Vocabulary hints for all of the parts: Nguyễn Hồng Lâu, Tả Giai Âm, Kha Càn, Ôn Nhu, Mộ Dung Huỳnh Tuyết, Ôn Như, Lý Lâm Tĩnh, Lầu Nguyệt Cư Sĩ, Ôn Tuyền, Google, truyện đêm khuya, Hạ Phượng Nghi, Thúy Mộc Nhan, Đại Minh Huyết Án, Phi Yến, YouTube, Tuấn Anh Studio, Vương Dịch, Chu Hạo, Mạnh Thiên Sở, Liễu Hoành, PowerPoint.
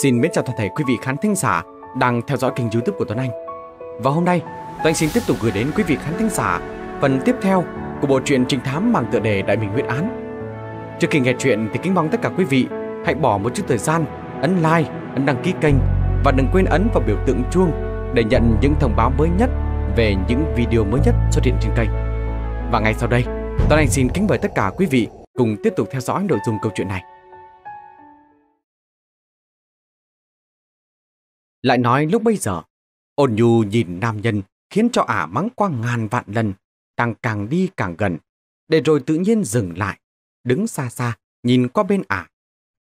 Xin mến chào toàn thể quý vị khán thính giả đang theo dõi kênh YouTube của Tuấn Anh. Và hôm nay, Tuấn Anh xin tiếp tục gửi đến quý vị khán thính giả phần tiếp theo của bộ truyện trinh thám mang tựa đề Đại Minh Huyết Án. Trước khi nghe chuyện thì kính mong tất cả quý vị hãy bỏ một chút thời gian ấn like, ấn đăng ký kênh và đừng quên ấn vào biểu tượng chuông để nhận những thông báo mới nhất về những video mới nhất xuất hiện trên kênh. Và ngay sau đây, Tuấn Anh xin kính mời tất cả quý vị cùng tiếp tục theo dõi nội dung câu chuyện này. Lại nói lúc bây giờ, Ôn Như nhìn nam nhân khiến cho ả mắng qua ngàn vạn lần, đang càng đi càng gần, để rồi tự nhiên dừng lại, đứng xa xa, nhìn qua bên ả.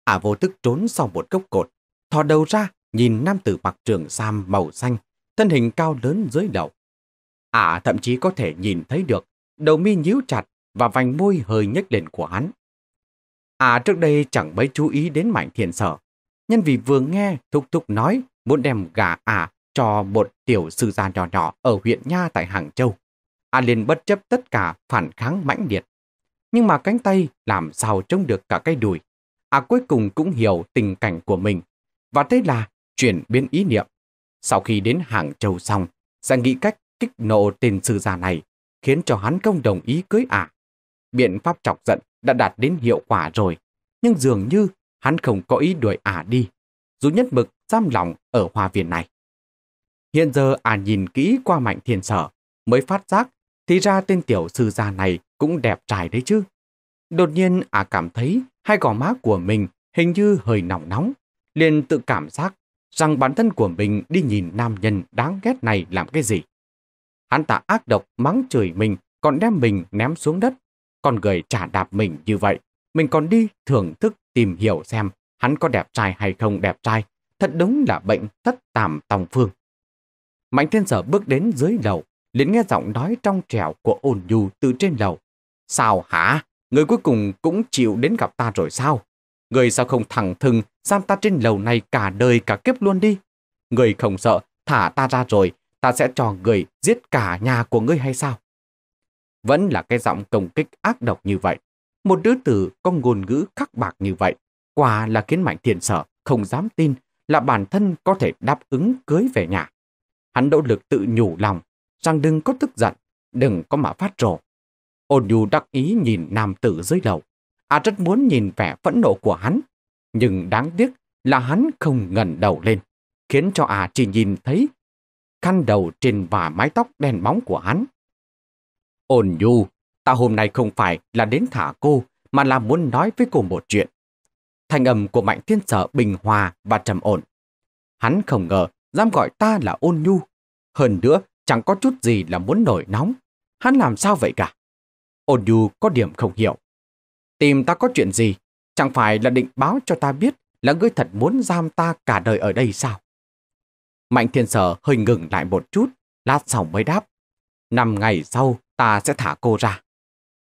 Ả vô tức trốn sau một gốc cột, thò đầu ra, nhìn nam tử mặc trường sam màu xanh, thân hình cao lớn dưới đầu. Ả thậm chí có thể nhìn thấy được đầu mi nhíu chặt và vành môi hơi nhếch lên của hắn. Ả trước đây chẳng mấy chú ý đến Mạnh Thiên Sở, nhân vì vừa nghe Thúc Thúc nói muốn đem gà ả cho một tiểu sư gia nhỏ nhỏ ở huyện nha tại Hàng Châu. Ả liền bất chấp tất cả phản kháng mãnh liệt, nhưng mà cánh tay làm sao trông được cả cái đùi. Ả cuối cùng cũng hiểu tình cảnh của mình, và thế là chuyển biến ý niệm. Sau khi đến Hàng Châu xong, sẽ nghĩ cách kích nộ tên sư gia này, khiến cho hắn không đồng ý cưới ả. Biện pháp chọc giận đã đạt đến hiệu quả rồi, nhưng dường như hắn không có ý đuổi ả đi, dù nhất mực giam lòng ở hoa viên này. Hiện giờ ả nhìn kỹ qua Mạnh Thiên Sở, mới phát giác thì ra tên tiểu sư gia này cũng đẹp trai đấy chứ. Đột nhiên ả cảm thấy hai gò má của mình hình như hơi nóng nóng, liền tự cảm giác rằng bản thân của mình đi nhìn nam nhân đáng ghét này làm cái gì. Hắn ta ác độc mắng chửi mình, còn đem mình ném xuống đất. Con người chả đạp mình như vậy, mình còn đi thưởng thức tìm hiểu xem hắn có đẹp trai hay không đẹp trai, thật đúng là bệnh thất tàm tòng phương. Mạnh Thiên Sở bước đến dưới lầu, liền nghe giọng nói trong trẻo của Ôn Nhu từ trên lầu. Sao hả? Người cuối cùng cũng chịu đến gặp ta rồi sao? Người sao không thẳng thừng giam ta trên lầu này cả đời cả kiếp luôn đi? Người không sợ thả ta ra rồi, ta sẽ cho người giết cả nhà của ngươi hay sao? Vẫn là cái giọng công kích ác độc như vậy, một đứa tử có ngôn ngữ khắc bạc như vậy, quả là khiến Mạnh Thiên Sở không dám tin là bản thân có thể đáp ứng cưới về nhà. Hắn nỗ lực tự nhủ lòng rằng đừng có tức giận, đừng có mà phát rồ. Ôn Nhu đắc ý nhìn nam tử dưới lầu, à rất muốn nhìn vẻ phẫn nộ của hắn, nhưng đáng tiếc là hắn không ngẩng đầu lên, khiến cho à chỉ nhìn thấy khăn đầu trên và mái tóc đen bóng của hắn. Ôn Nhu, ta hôm nay không phải là đến thả cô, mà là muốn nói với cô một chuyện. Thanh âm của Mạnh Thiên Sở bình hòa và trầm ổn. Hắn không ngờ dám gọi ta là Ôn Nhu, hơn nữa chẳng có chút gì là muốn nổi nóng. Hắn làm sao vậy cả? Ôn Nhu có điểm không hiểu. Tìm ta có chuyện gì? Chẳng phải là định báo cho ta biết là ngươi thật muốn giam ta cả đời ở đây sao? Mạnh Thiên Sở hơi ngừng lại một chút, lát sau mới đáp. 5 ngày sau ta sẽ thả cô ra.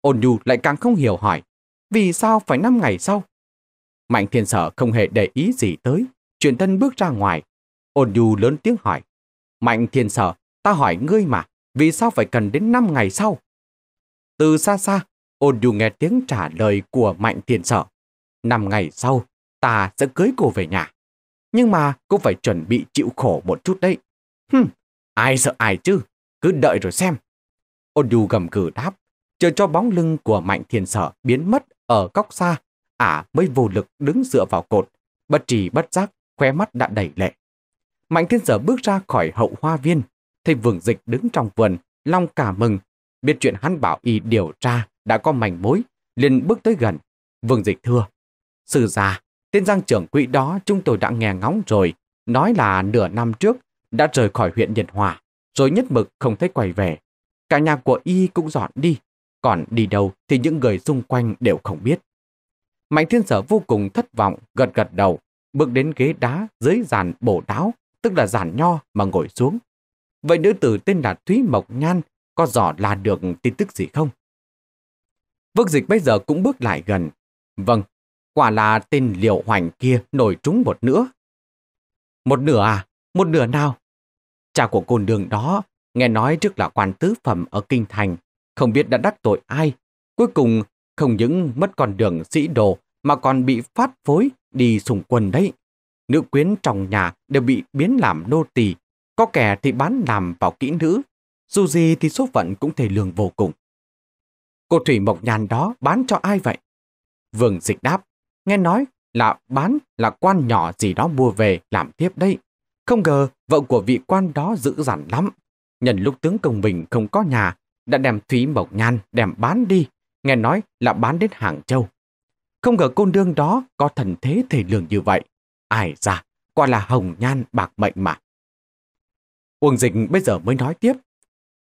Ôn Nhu lại càng không hiểu hỏi, vì sao phải 5 ngày sau? Mạnh Thiên Sở không hề để ý gì tới, chuyển thân bước ra ngoài. Ôn Nhu lớn tiếng hỏi, Mạnh Thiên Sở, ta hỏi ngươi mà, vì sao phải cần đến 5 ngày sau? Từ xa xa, Ôn Nhu nghe tiếng trả lời của Mạnh Thiên Sở. 5 ngày sau, ta sẽ cưới cô về nhà. Nhưng mà cũng phải chuẩn bị chịu khổ một chút đấy. Ai sợ ai chứ, cứ đợi rồi xem. Ôn Nhu gầm gừ đáp, chờ cho bóng lưng của Mạnh Thiên Sở biến mất ở góc xa, ả mới vô lực đứng dựa vào cột, bất trì bất giác, khóe mắt đã đầy lệ. Mạnh Thiên Sở bước ra khỏi hậu hoa viên, thấy Vương Dịch đứng trong vườn, lòng cả mừng, biết chuyện hắn bảo y điều tra đã có manh mối, liền bước tới gần. Vương Dịch thưa, sư gia, tên Giang trưởng quỹ đó chúng tôi đã nghe ngóng rồi, nói là nửa năm trước đã rời khỏi huyện Nhật Hòa, rồi nhất mực không thấy quay về. Cả nhà của y cũng dọn đi, còn đi đâu thì những người xung quanh đều không biết. Mạnh Thiên Sở vô cùng thất vọng, gật gật đầu, bước đến ghế đá dưới giàn bổ đáo, tức là giàn nho mà ngồi xuống. Vậy nữ tử tên là Thúy Mộc Nhan có dò la được tin tức gì không? Vương Dịch bây giờ cũng bước lại gần. Vâng, quả là tên Liễu Hoành kia nổi trúng một nửa. Một nửa à? Một nửa nào? Cha của cô nương đó nghe nói trước là quan tứ phẩm ở kinh thành, không biết đã đắc tội ai, cuối cùng không những mất con đường sĩ đồ mà còn bị phát phối đi xung quân đấy. nữ quyến trong nhà đều bị biến làm nô tỳ, có kẻ thì bán làm vào kỹ nữ, dù gì thì số phận cũng thề lương vô cùng. Cô Thủy Mộc Nhàn đó bán cho ai vậy? Vương Dịch đáp, nghe nói là bán là quan nhỏ gì đó mua về làm tiếp đây. Không ngờ vợ của vị quan đó dữ dằn lắm. Nhân lúc tướng công mình không có nhà, đã đem Thúy Mộc Nhan đem bán đi, nghe nói là bán đến Hàng Châu. Không ngờ cô nương đó có thần thế thể lường như vậy. Ai ra, quả là hồng nhan bạc mệnh mà. Uông Dịch bây giờ mới nói tiếp.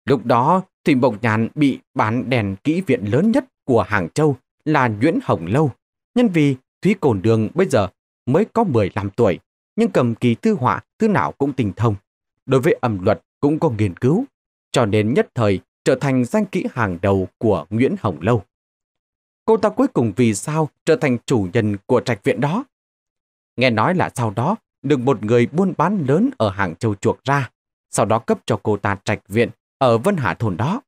Lúc đó, Thúy Mộc Nhan bị bán đèn kỹ viện lớn nhất của Hàng Châu là Nguyễn Hồng Lâu. Nhân vì Thúy cô nương bây giờ mới có 15 tuổi, nhưng cầm kỳ thư họa thứ nào cũng tinh thông. Đối với âm luật cũng có nghiên cứu, cho nên nhất thời trở thành danh kỹ hàng đầu của Nguyễn Hồng Lâu. Cô ta cuối cùng vì sao trở thành chủ nhân của trạch viện đó? Nghe nói là sau đó được một người buôn bán lớn ở Hàng Châu chuộc ra, sau đó cấp cho cô ta trạch viện ở Vân Hà Thôn đó.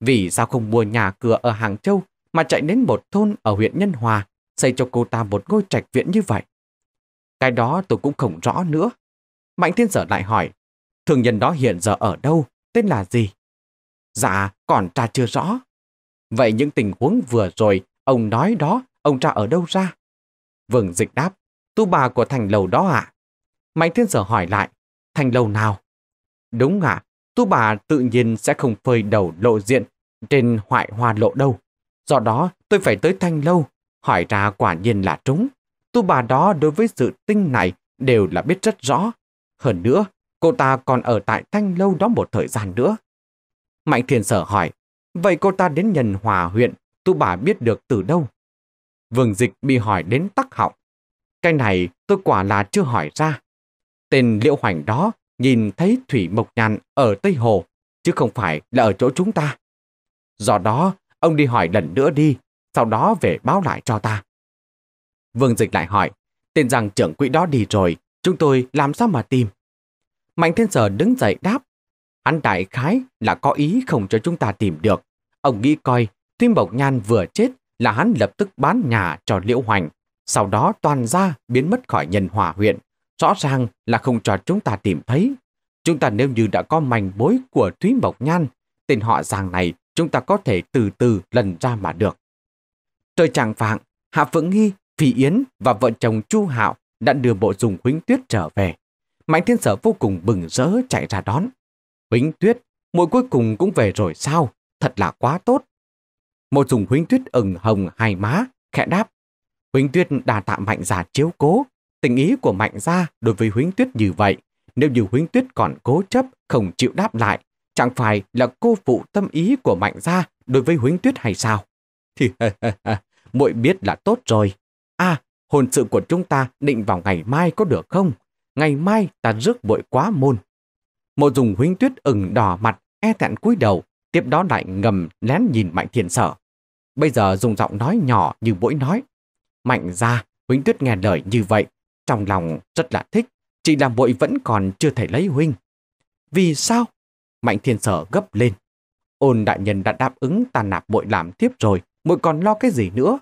Vì sao không mua nhà cửa ở Hàng Châu mà chạy đến một thôn ở huyện Nhân Hòa xây cho cô ta một ngôi trạch viện như vậy? Cái đó tôi cũng không rõ nữa. Mạnh Thiên Sở lại hỏi, thương nhân đó hiện giờ ở đâu, tên là gì? Dạ, còn cha chưa rõ. Vậy những tình huống vừa rồi, ông nói đó, ông cha ở đâu ra? Vương Dịch đáp, tu bà của thành lầu đó ạ. Mạnh Thiên Sở hỏi lại, thành lầu nào? Đúng ạ, tu bà tự nhiên sẽ không phơi đầu lộ diện trên Hoại Hoa Lộ đâu. Do đó, tôi phải tới thành lâu, hỏi ra quả nhiên là trúng. Tu bà đó đối với sự tinh này đều là biết rất rõ. Hơn nữa, cô ta còn ở tại Thanh Lâu đó một thời gian nữa. Mạnh Thiên Sở hỏi, vậy cô ta đến Nhân Hòa huyện, tu bà biết được từ đâu? Vương Dịch bị hỏi đến tắc họng. Cái này tôi quả là chưa hỏi ra. Tên Liễu Hoành đó nhìn thấy Thúy Mộc Nhan ở Tây Hồ, chứ không phải là ở chỗ chúng ta. Do đó, ông đi hỏi lần nữa đi, sau đó về báo lại cho ta. Vương Dịch lại hỏi, tên rằng trưởng quỹ đó đi rồi, chúng tôi làm sao mà tìm? Mạnh Thiên Sở đứng dậy đáp, hắn đại khái là có ý không cho chúng ta tìm được. Ông nghĩ coi, Thúy Mộc Nhan vừa chết là hắn lập tức bán nhà cho Liễu Hoành, sau đó toàn ra biến mất khỏi Nhân Hòa huyện. Rõ ràng là không cho chúng ta tìm thấy. Chúng ta nếu như đã có manh mối của Thúy Mộc Nhan, tên họ Giang này chúng ta có thể từ từ lần ra mà được. Trời chạng vạng, Hạ Phượng Nghi, Phi Yến và vợ chồng Chu Hạo đã đưa Mộ Dung Huỳnh Tuyết trở về. Mạnh Thiên Sở vô cùng bừng rỡ chạy ra đón. Huỳnh Tuyết, muội cuối cùng cũng về rồi sao? Thật là quá tốt. Mộ Dung Huỳnh Tuyết ửng hồng hai má, khẽ đáp. Huỳnh Tuyết đã tạ Mạnh gia chiếu cố. Tình ý của Mạnh gia đối với Huỳnh Tuyết như vậy, nếu như Huỳnh Tuyết còn cố chấp, không chịu đáp lại, chẳng phải là cô phụ tâm ý của Mạnh gia đối với Huỳnh Tuyết hay sao? Thì muội biết là tốt rồi. À, hôn sự của chúng ta định vào ngày mai có được không? Ngày mai ta rước muội quá môn. Mộ Dung Huỳnh Tuyết ửng đỏ mặt, e thẹn cúi đầu, tiếp đó lại ngầm lén nhìn Mạnh Thiên Sở. Bây giờ dùng giọng nói nhỏ như muỗi nói. Mạnh gia, Huỳnh Tuyết nghe lời như vậy, trong lòng rất là thích, chỉ là muội vẫn còn chưa thể lấy huynh. Vì sao? Mạnh Thiên Sở gấp lên. Ôn đại nhân đã đáp ứng ta nạp muội làm tiếp rồi, muội còn lo cái gì nữa?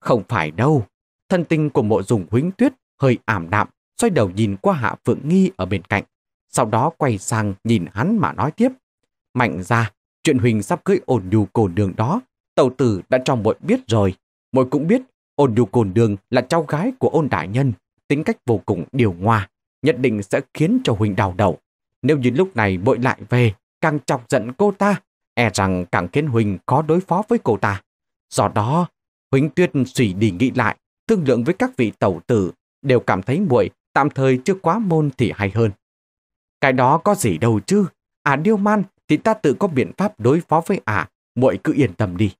Không phải đâu. Thân tình của Mộ Dung Huỳnh Tuyết hơi ảm đạm, xoay đầu nhìn qua Hạ Phượng Nghi ở bên cạnh, sau đó quay sang nhìn hắn mà nói tiếp. Mạnh gia, chuyện Huỳnh sắp cưới Ôn Nhu cô nương đó, tẩu tử đã cho muội biết rồi. Muội cũng biết Ôn Nhu cô nương là cháu gái của Ôn đại nhân, tính cách vô cùng điều ngoa, nhất định sẽ khiến cho Huỳnh đau đầu. Nếu như lúc này muội lại về, càng chọc giận cô ta, e rằng càng khiến Huỳnh khó đối phó với cô ta. Do đó, Huỳnh Tuyết suy đi nghĩ lại, thương lượng với các vị tẩu tử, đều cảm thấy muội tạm thời chưa quá môn thì hay hơn. Cái đó có gì đâu chứ, ả điêu man thì ta tự có biện pháp đối phó với ả, muội cứ yên tâm đi.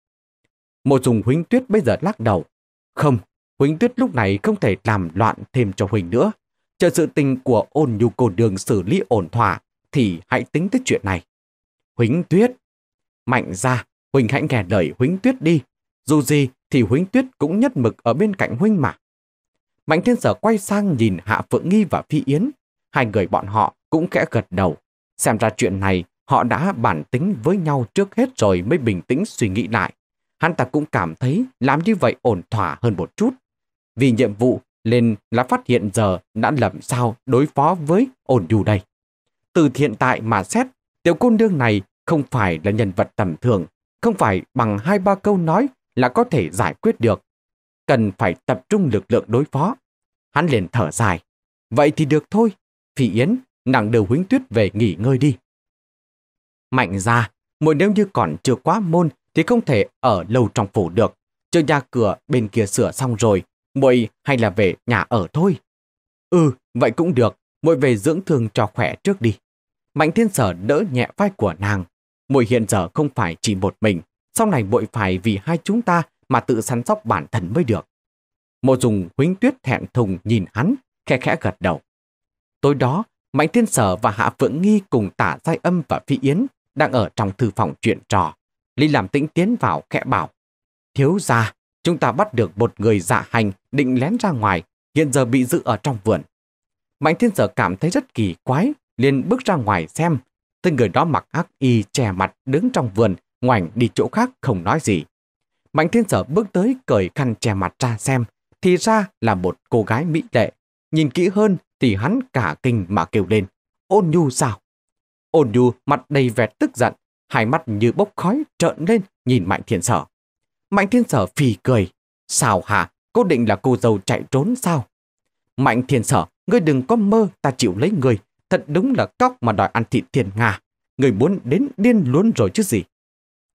Mộ Dung Huỳnh Tuyết bây giờ lắc đầu. Không, Huỳnh Tuyết lúc này không thể làm loạn thêm cho Huỳnh nữa. Chờ sự tình của Ôn Nhu cô nương xử lý ổn thỏa thì hãy tính tới chuyện này. Huỳnh Tuyết, Mạnh gia, Huỳnh hãy nghe lời Huỳnh Tuyết đi. Dù gì thì Huỳnh Tuyết cũng nhất mực ở bên cạnh Huỳnh mà. Mạnh Thiên Sở quay sang nhìn Hạ Phượng Nghi và Phi Yến. Hai người bọn họ cũng khẽ gật đầu. Xem ra chuyện này họ đã bản tính với nhau trước hết rồi mới bình tĩnh suy nghĩ lại. Hắn ta cũng cảm thấy làm như vậy ổn thỏa hơn một chút. Vì nhiệm vụ nên là phát hiện giờ đã làm sao đối phó với Ôn Nhu đây. Từ hiện tại mà xét, tiểu cô nương này không phải là nhân vật tầm thường, không phải bằng 2-3 câu nói là có thể giải quyết được. Cần phải tập trung lực lượng đối phó. Hắn liền thở dài. Vậy thì được thôi, Phi Yến, nàng đưa Huỳnh Tuyết về nghỉ ngơi đi. Mạnh ra, muội nếu như còn chưa quá môn thì không thể ở lâu trong phủ được. Chưa nhà cửa bên kia sửa xong rồi, muội hay là về nhà ở thôi. Ừ, vậy cũng được, muội về dưỡng thương cho khỏe trước đi. Mạnh Thiên Sở đỡ nhẹ vai của nàng. Muội hiện giờ không phải chỉ một mình, sau này muội phải vì hai chúng ta mà tự săn sóc bản thân mới được. Mộ Dung Huỳnh Tuyết thẹn thùng nhìn hắn, khẽ khẽ gật đầu. Tối đó, Mạnh Thiên Sở và Hạ Phượng Nghi cùng Tả Giai Âm và Phi Yến đang ở trong thư phòng chuyện trò. Lý Lâm Tĩnh tiến vào khẽ bảo: Thiếu gia, chúng ta bắt được một người dạ hành định lén ra ngoài, hiện giờ bị giữ ở trong vườn. Mạnh Thiên Sở cảm thấy rất kỳ quái, liền bước ra ngoài xem. Tên người đó mặc ác y che mặt đứng trong vườn, ngoảnh đi chỗ khác không nói gì. Mạnh Thiên Sở bước tới cởi khăn che mặt ra xem, thì ra là một cô gái mỹ lệ. Nhìn kỹ hơn thì hắn cả kinh mà kêu lên: Ôn Nhu sao? Ôn Nhu mặt đầy vẻ tức giận, hai mắt như bốc khói trợn lên nhìn Mạnh Thiên Sở. Mạnh Thiên Sở phì cười: Sao hả? Cô định là cô dâu chạy trốn sao? Mạnh Thiên Sở, ngươi đừng có mơ ta chịu lấy ngươi. Thật đúng là cóc mà đòi ăn thịt thiên nga. Ngươi muốn đến điên luôn rồi chứ gì?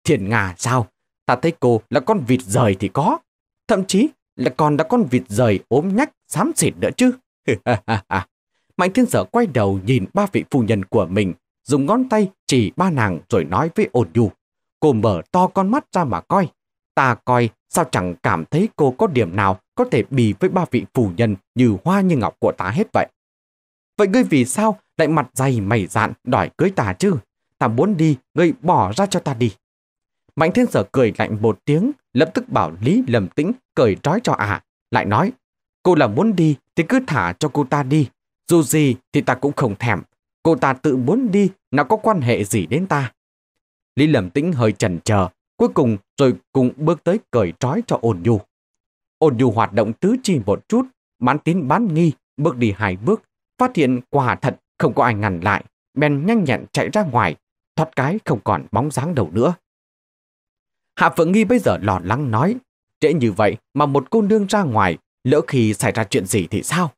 Thiên nga sao? Ta thấy cô là con vịt rời thì có. Thậm chí là còn là con vịt rời ốm nhách xám xịt nữa chứ. Mạnh Thiên Sở quay đầu nhìn ba vị phu nhân của mình, dùng ngón tay chỉ ba nàng rồi nói với Ôn Nhu. Cô mở to con mắt ra mà coi. Ta coi sao chẳng cảm thấy cô có điểm nào có thể bì với ba vị phu nhân như hoa như ngọc của ta hết vậy. Vậy ngươi vì sao lại mặt dày mày dạn đòi cưới ta chứ? Ta muốn đi, ngươi bỏ ra cho ta đi. Mạnh Thiên Sở cười lạnh một tiếng, lập tức bảo Lý Lâm Tĩnh cởi trói cho ả, lại nói: Cô là muốn đi thì cứ thả cho cô ta đi. Dù gì thì ta cũng không thèm. Cô ta tự muốn đi, nào có quan hệ gì đến ta. Lý Lâm Tĩnh hơi chần chờ, cuối cùng rồi cùng bước tới cởi trói cho Ôn Nhu. Ôn Nhu hoạt động tứ chi một chút, bán tín bán nghi, bước đi hai bước, phát hiện quả thật không có ai ngăn lại, bèn nhanh nhẹn chạy ra ngoài, thoát cái không còn bóng dáng đầu nữa. Hạ Phượng Nghi bây giờ lo lắng nói: Trễ như vậy mà một cô nương ra ngoài, lỡ khi xảy ra chuyện gì thì sao?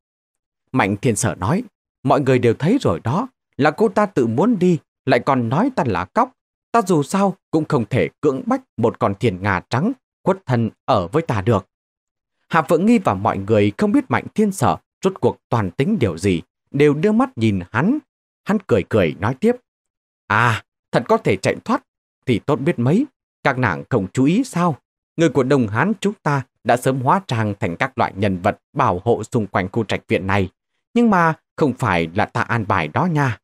Mạnh Thiên Sở nói: Mọi người đều thấy rồi đó, là cô ta tự muốn đi, lại còn nói ta là cóc. Ta dù sao cũng không thể cưỡng bách một con thiên nga trắng khuất thân ở với ta được. Hạ Phượng Nghi và mọi người không biết Mạnh Thiên Sở rốt cuộc toàn tính điều gì, đều đưa mắt nhìn hắn. Hắn cười cười nói tiếp: À, thật có thể chạy thoát thì tốt biết mấy. Các nàng không chú ý sao? Người của Đông Hán chúng ta đã sớm hóa trang thành các loại nhân vật bảo hộ xung quanh khu trạch viện này. Nhưng mà không phải là ta an bài đó nha.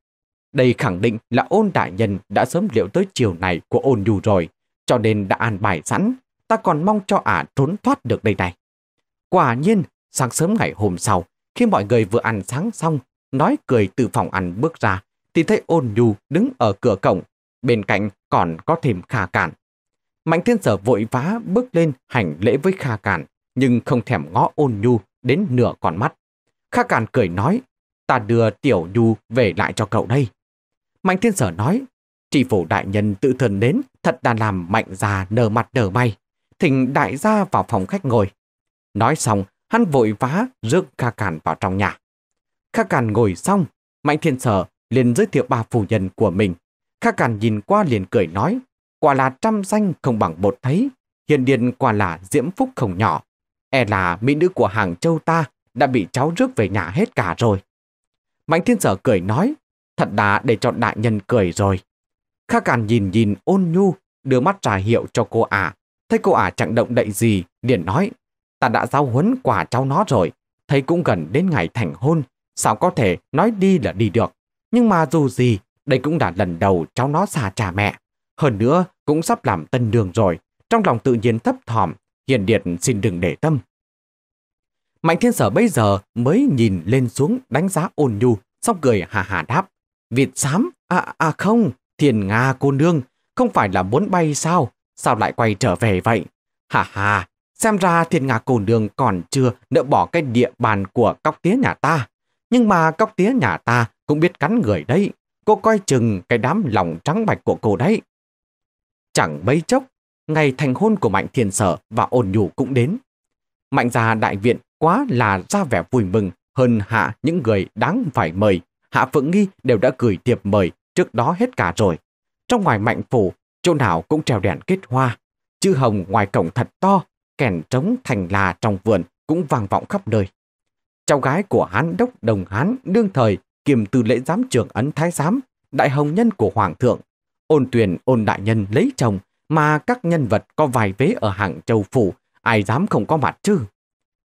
Đây khẳng định là Ôn đại nhân đã sớm liệu tới chiều này của Ôn Nhu rồi, cho nên đã an bài sẵn. Ta còn mong cho ả trốn thoát được đây này. Quả nhiên, sáng sớm ngày hôm sau, khi mọi người vừa ăn sáng xong, nói cười từ phòng ăn bước ra, thì thấy Ôn Nhu đứng ở cửa cổng, bên cạnh còn có thêm Kha Càn. Mạnh Thiên Sở vội vã bước lên hành lễ với Kha Càn, nhưng không thèm ngó Ôn Nhu đến nửa con mắt. Kha Càn cười nói: Ta đưa tiểu Nhu về lại cho cậu đây. Mạnh Thiên Sở nói: Tri phủ đại nhân tự thần đến, thật là làm Mạnh gia nở mặt nở mày. Thỉnh đại gia vào phòng khách ngồi. Nói xong, hắn vội vã rước Kha Càn vào trong nhà. Kha Càn ngồi xong, Mạnh Thiên Sở liền giới thiệu ba phu nhân của mình. Kha Càn nhìn qua liền cười nói: Quả là trăm danh không bằng một thấy, hiền điền quả là diễm phúc không nhỏ. E là mỹ nữ của Hàng Châu ta đã bị cháu rước về nhà hết cả rồi. Mạnh Thiên Sở cười nói: Thật đã để cho đại nhân cười rồi. Kha Càn nhìn Ôn Nhu, đưa mắt ra hiệu cho cô ả. Thấy cô ả chẳng động đậy gì, liền nói: Ta đã giáo huấn quả cháu nó rồi, thấy cũng gần đến ngày thành hôn, sao có thể nói đi là đi được. Nhưng mà dù gì, đây cũng đã lần đầu cháu nó xa cha mẹ. Hơn nữa, cũng sắp làm tân nương rồi, trong lòng tự nhiên thấp thỏm, hiền điệt xin đừng để tâm. Mạnh Thiên Sở bây giờ mới nhìn lên xuống đánh giá Ôn Nhu, xong cười hà hà đáp: Vịt xám, không, thiên nga cô nương, không phải là muốn bay sao? Sao lại quay trở về vậy? Hà hà, Xem ra Thiên Nga cổ đường còn chưa nỡ bỏ cái địa bàn của cóc tía nhà ta. Nhưng mà cóc tía nhà ta cũng biết cắn người đấy. Cô coi chừng cái đám lòng trắng bạch của cô đấy. Chẳng mấy chốc, ngày thành hôn của Mạnh Thiên Sở và Ôn Nhu cũng đến. Mạnh gia đại viện quá là ra vẻ vui mừng, hơn hạ những người đáng phải mời. Hạ Phượng Nghi đều đã gửi thiệp mời trước đó hết cả rồi. Trong ngoài Mạnh phủ, chỗ nào cũng treo đèn kết hoa. Chữ hồng ngoài cổng thật to, kèn trống thành là trong vườn cũng vang vọng khắp nơi. Cháu gái của Hán Đốc Đồng Hán đương thời kiềm từ lễ giám trưởng Ấn Thái Giám, đại hồng nhân của Hoàng thượng, Ôn Tuyền Ôn đại nhân lấy chồng mà các nhân vật có vài vế ở Hàng Châu phủ, ai dám không có mặt chứ.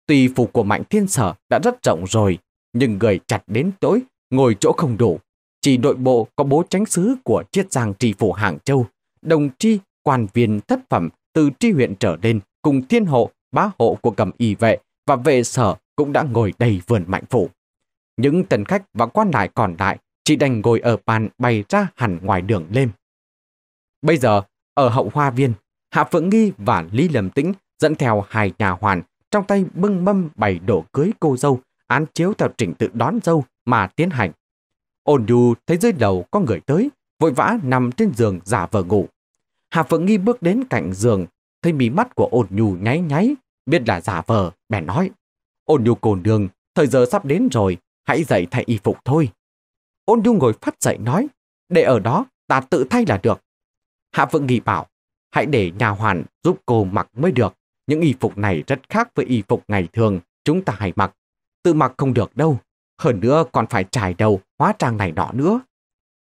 Tùy phủ của Mạnh Thiên Sở đã rất rộng rồi, nhưng người chặt đến tối, ngồi chỗ không đủ. Chỉ nội bộ có bố chánh sứ của Chiết Giang tri phủ Hàng Châu, đồng tri quan viên thất phẩm từ tri huyện trở lên cùng thiên hộ, bá hộ của cầm y vệ và vệ sở cũng đã ngồi đầy vườn Mạnh phủ. Những tân khách và quan lại còn lại chỉ đành ngồi ở bàn bày ra hẳn ngoài đường lên. Bây giờ, ở hậu hoa viên, Hạ Phượng Nghi và Lý Lâm Tĩnh dẫn theo hai nhà hoàn, trong tay bưng mâm bày đổ cưới cô dâu, án chiếu theo trình tự đón dâu mà tiến hành. Ôn Nhu thấy dưới đầu có người tới, vội vã nằm trên giường giả vờ ngủ. Hạ Phượng Nghi bước đến cạnh giường, thấy mí mắt của Ôn Nhu nháy nháy, biết là giả vờ, bèn nói: "Ôn Nhu cô nương, thời giờ sắp đến rồi, hãy dậy thay y phục thôi." Ôn Nhu ngồi phắt dậy nói: "Để ở đó, ta tự thay là được." Hạ Phượng Nghi bảo: "Hãy để nhà hoàn giúp cô mặc mới được. Những y phục này rất khác với y phục ngày thường chúng ta hay mặc. Tự mặc không được đâu. Hơn nữa còn phải trải đầu, hóa trang này nọ nữa."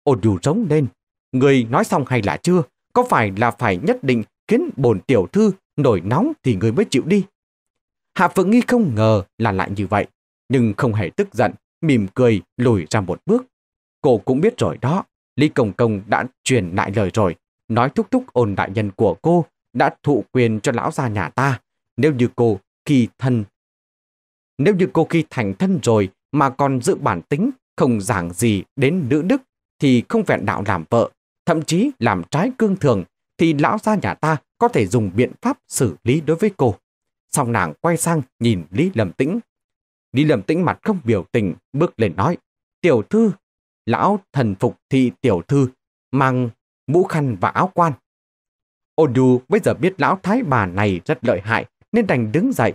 Ôn Nhu rống lên: "Người nói xong hay là chưa? Có phải nhất định khiến bổn tiểu thư nổi nóng thì người mới chịu đi." Hạ Phượng Nghi không ngờ là lại như vậy, nhưng không hề tức giận, mỉm cười lùi ra một bước. Cô cũng biết rồi đó, Lý Công Công đã truyền lại lời rồi, nói thúc thúc Ôn đại nhân của cô đã thụ quyền cho lão gia nhà ta. Nếu như cô khi thành thân rồi mà còn giữ bản tính, không giảng gì đến nữ đức thì không vẹn đạo làm vợ, thậm chí làm trái cương thường, thì lão gia nhà ta có thể dùng biện pháp xử lý đối với cô. Xong nàng quay sang nhìn Lý Lâm Tĩnh. Lý Lâm Tĩnh mặt không biểu tình bước lên nói: "Tiểu thư, lão thần phục thị tiểu thư mang mũ khăn và áo quan." Ôn Nhu bây giờ biết lão thái bà này rất lợi hại nên đành đứng dậy,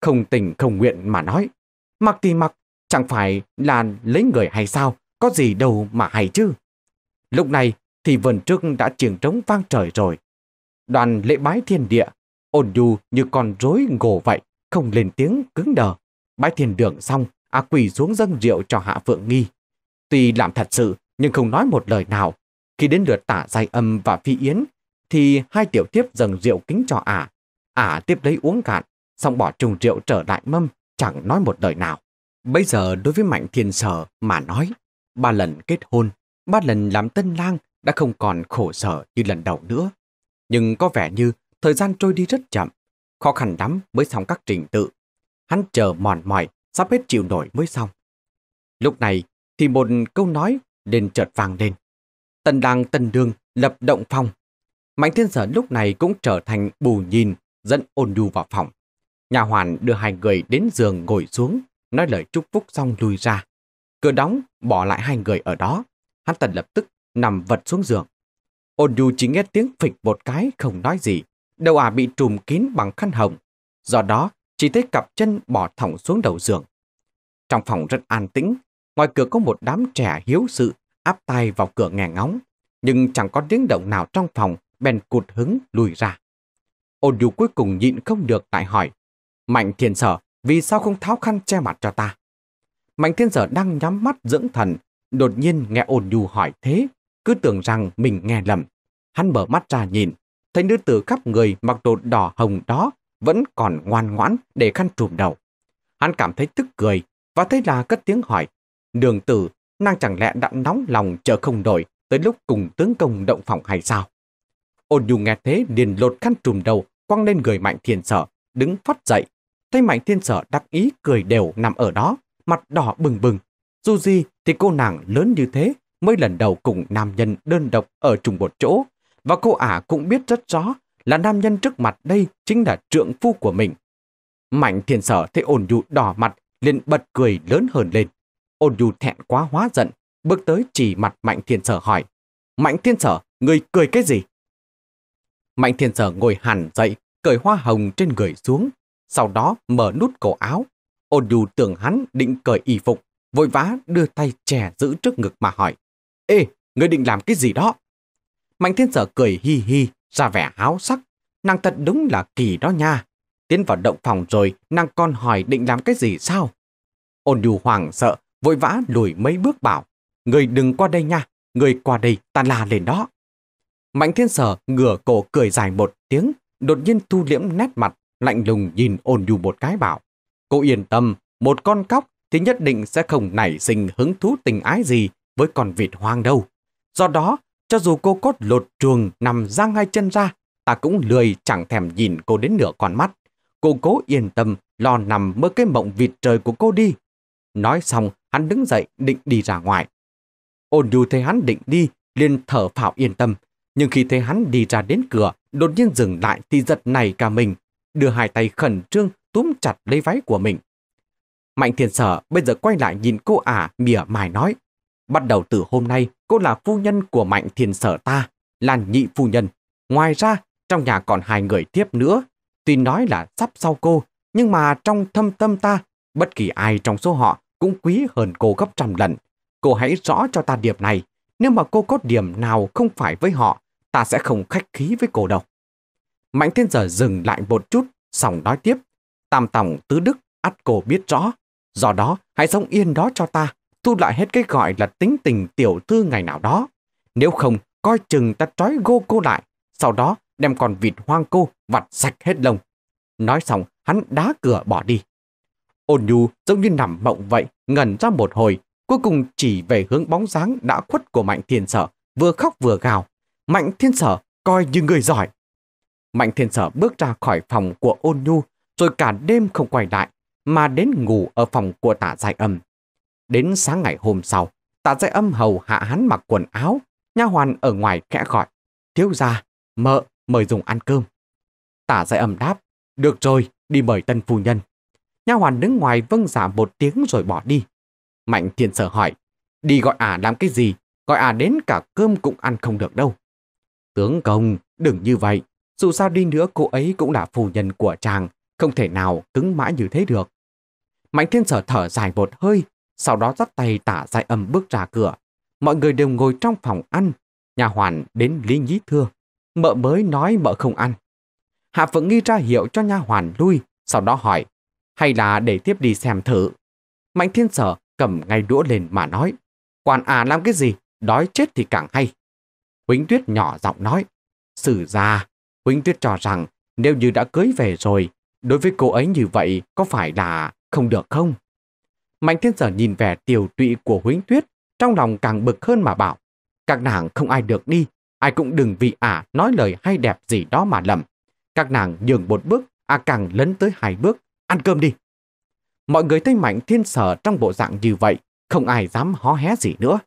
không tình không nguyện mà nói: "Mặc thì mặc, chẳng phải là lấy người hay sao, có gì đâu mà hay chứ." Lúc này thì vườn trước đã chiêng trống vang trời rồi. Đoàn lễ bái thiên địa, Ôn Nhu như con rối gỗ vậy, không lên tiếng, cứng đờ. Bái thiên đường xong, quỳ xuống dâng rượu cho Hạ Phượng Nghi. Tuy làm thật sự nhưng không nói một lời nào. Khi đến lượt Tả Giai Âm và Phi Yến thì hai tiểu thiếp dâng rượu kính cho ả. Ả tiếp lấy uống cạn, xong bỏ chung rượu trở lại mâm, chẳng nói một lời nào. Bây giờ đối với Mạnh Thiên Sở mà nói, 3 lần kết hôn, 3 lần làm tân lang đã không còn khổ sở như lần đầu nữa. Nhưng có vẻ như thời gian trôi đi rất chậm, khó khăn lắm mới xong các trình tự. Hắn chờ mòn mỏi, sắp hết chịu nổi mới xong. Lúc này thì một câu nói liền chợt vang lên: "Tân lang tân đương lập động phòng." Mạnh Thiên Sở lúc này cũng trở thành bù nhìn, dẫn Ôn Nhu vào phòng. Nhà hoàn đưa hai người đến giường ngồi xuống, nói lời chúc phúc xong lui ra. Cửa đóng, bỏ lại hai người ở đó. Hắn ta lập tức nằm vật xuống giường. Ôn Nhu chỉ nghe tiếng phịch một cái, không nói gì. Đầu ả bị trùm kín bằng khăn hồng, do đó chỉ thấy cặp chân bỏ thỏng xuống đầu giường. Trong phòng rất an tĩnh, ngoài cửa có một đám trẻ hiếu sự áp tai vào cửa nghe ngóng, nhưng chẳng có tiếng động nào trong phòng, bèn cụt hứng lùi ra. Ôn Nhu cuối cùng nhịn không được lại hỏi: "Mạnh Thiên Sở, vì sao không tháo khăn che mặt cho ta?" Mạnh Thiên Sở đang nhắm mắt dưỡng thần, đột nhiên nghe Ôn Nhu hỏi thế, cứ tưởng rằng mình nghe lầm. Hắn mở mắt ra nhìn, thấy nữ tử khắp người mặc đồ đỏ hồng đó vẫn còn ngoan ngoãn để khăn trùm đầu. Hắn cảm thấy tức cười và thấy là cất tiếng hỏi: "Đường tử, nàng chẳng lẽ đã nóng lòng chờ không nổi tới lúc cùng tướng công động phòng hay sao?" Ôn Nhu nghe thế liền lột khăn trùm đầu quăng lên người Mạnh Thiên Sở, đứng phắt dậy. Thấy Mạnh Thiên Sở đắc ý cười đều nằm ở đó, mặt đỏ bừng bừng. Dù gì thì cô nàng lớn như thế mới lần đầu cùng nam nhân đơn độc ở chung một chỗ, và cô ả cũng biết rất rõ là nam nhân trước mặt đây chính là trượng phu của mình. Mạnh Thiên Sở thấy Ôn Nhu đỏ mặt, liền bật cười lớn hơn lên. Ôn Nhu thẹn quá hóa giận, bước tới chỉ mặt Mạnh Thiên Sở hỏi: Mạnh Thiên Sở, người cười cái gì? Mạnh Thiên Sở ngồi hẳn dậy, cởi hoa hồng trên người xuống, sau đó mở nút cổ áo. Ôn Nhu tưởng hắn định cởi y phục, vội vã đưa tay chè giữ trước ngực mà hỏi: Ê, ngươi định làm cái gì đó? Mạnh Thiên Sở cười hi hi, ra vẻ háo sắc. Nàng thật đúng là kỳ đó nha. Tiến vào động phòng rồi, nàng còn hỏi định làm cái gì sao? Ôn Nhu hoảng sợ, vội vã lùi mấy bước bảo: Ngươi đừng qua đây nha, ngươi qua đây ta la lên đó. Mạnh Thiên Sở ngửa cổ cười dài một tiếng, đột nhiên thu liễm nét mặt, lạnh lùng nhìn Ôn Nhu một cái bảo: Cô yên tâm, một con cóc thì nhất định sẽ không nảy sinh hứng thú tình ái gì với con vịt hoang đâu. Do đó, cho dù cô có lột chuồng nằm giang hai chân ra, ta cũng lười chẳng thèm nhìn cô đến nửa con mắt. Cô cố yên tâm, lo nằm mơ cái mộng vịt trời của cô đi. Nói xong, hắn đứng dậy định đi ra ngoài. Ôn Nhu thấy hắn định đi, liền thở phào yên tâm. Nhưng khi thấy hắn đi ra đến cửa, đột nhiên dừng lại thì giật nảy cả mình, đưa hai tay khẩn trương túm chặt lấy váy của mình. Mạnh Thiên Sở bây giờ quay lại nhìn cô ả mỉa mài nói: Bắt đầu từ hôm nay, cô là phu nhân của Mạnh Thiên Sở ta, là nhị phu nhân. Ngoài ra, trong nhà còn hai người tiếp nữa. Tuy nói là sắp sau cô, nhưng mà trong thâm tâm ta, bất kỳ ai trong số họ cũng quý hơn cô gấp trăm lần. Cô hãy rõ cho ta điểm này. Nếu mà cô có điểm nào không phải với họ, ta sẽ không khách khí với cô đâu. Mạnh Thiên Sở dừng lại một chút, xong nói tiếp: Tam tòng tứ đức, ắt cô biết rõ. Do đó, hãy sống yên đó cho ta, thu lại hết cái gọi là tính tình tiểu thư ngày nào đó. Nếu không, coi chừng ta trói gô cô lại, sau đó đem con vịt hoang cô vặt sạch hết lông. Nói xong, hắn đá cửa bỏ đi. Ôn Nhu giống như nằm mộng vậy, ngẩn ra một hồi, cuối cùng chỉ về hướng bóng dáng đã khuất của Mạnh Thiên Sở, vừa khóc vừa gào: Mạnh Thiên Sở, coi như người giỏi. Mạnh Thiên Sở bước ra khỏi phòng của Ôn Nhu, rồi cả đêm không quay lại, mà đến ngủ ở phòng của Tả Giai Âm. Đến sáng ngày hôm sau, Tả Giai Âm hầu hạ hắn mặc quần áo, nha hoàn ở ngoài khẽ gọi: Thiếu gia, mợ mời dùng ăn cơm. Tả Giai Âm đáp: Được rồi, đi mời tân phu nhân. Nha hoàn đứng ngoài vâng dạ một tiếng rồi bỏ đi. Mạnh Thiên Sở hỏi: Đi gọi ả làm cái gì? Gọi ả đến cả cơm cũng ăn không được đâu. Tướng công, đừng như vậy. Dù sao đi nữa cô ấy cũng là phu nhân của chàng, không thể nào cứng mãi như thế được. Mạnh Thiên Sở thở dài một hơi, sau đó dắt tay Tả Giai Âm bước ra cửa. Mọi người đều ngồi trong phòng ăn. Nhà hoàn đến lý nhí thưa: Mợ mới nói mợ không ăn. Hạ Phượng Nghi ra hiệu cho nha hoàn lui, sau đó hỏi: Hay là để tiếp đi xem thử? Mạnh Thiên Sở cầm ngay đũa lên mà nói: Quản à làm cái gì, đói chết thì càng hay. Huỳnh Tuyết nhỏ giọng nói: Sử gia, Huỳnh Tuyết cho rằng nếu như đã cưới về rồi, đối với cô ấy như vậy có phải là không được không? Mạnh Thiên Sở nhìn vẻ tiều tụy của Huỳnh Tuyết, trong lòng càng bực hơn mà bảo: Các nàng không ai được đi, ai cũng đừng vì ả nói lời hay đẹp gì đó mà lầm. Các nàng nhường một bước, càng lấn tới hai bước, ăn cơm đi. Mọi người thấy Mạnh Thiên Sở trong bộ dạng như vậy, không ai dám hó hé gì nữa.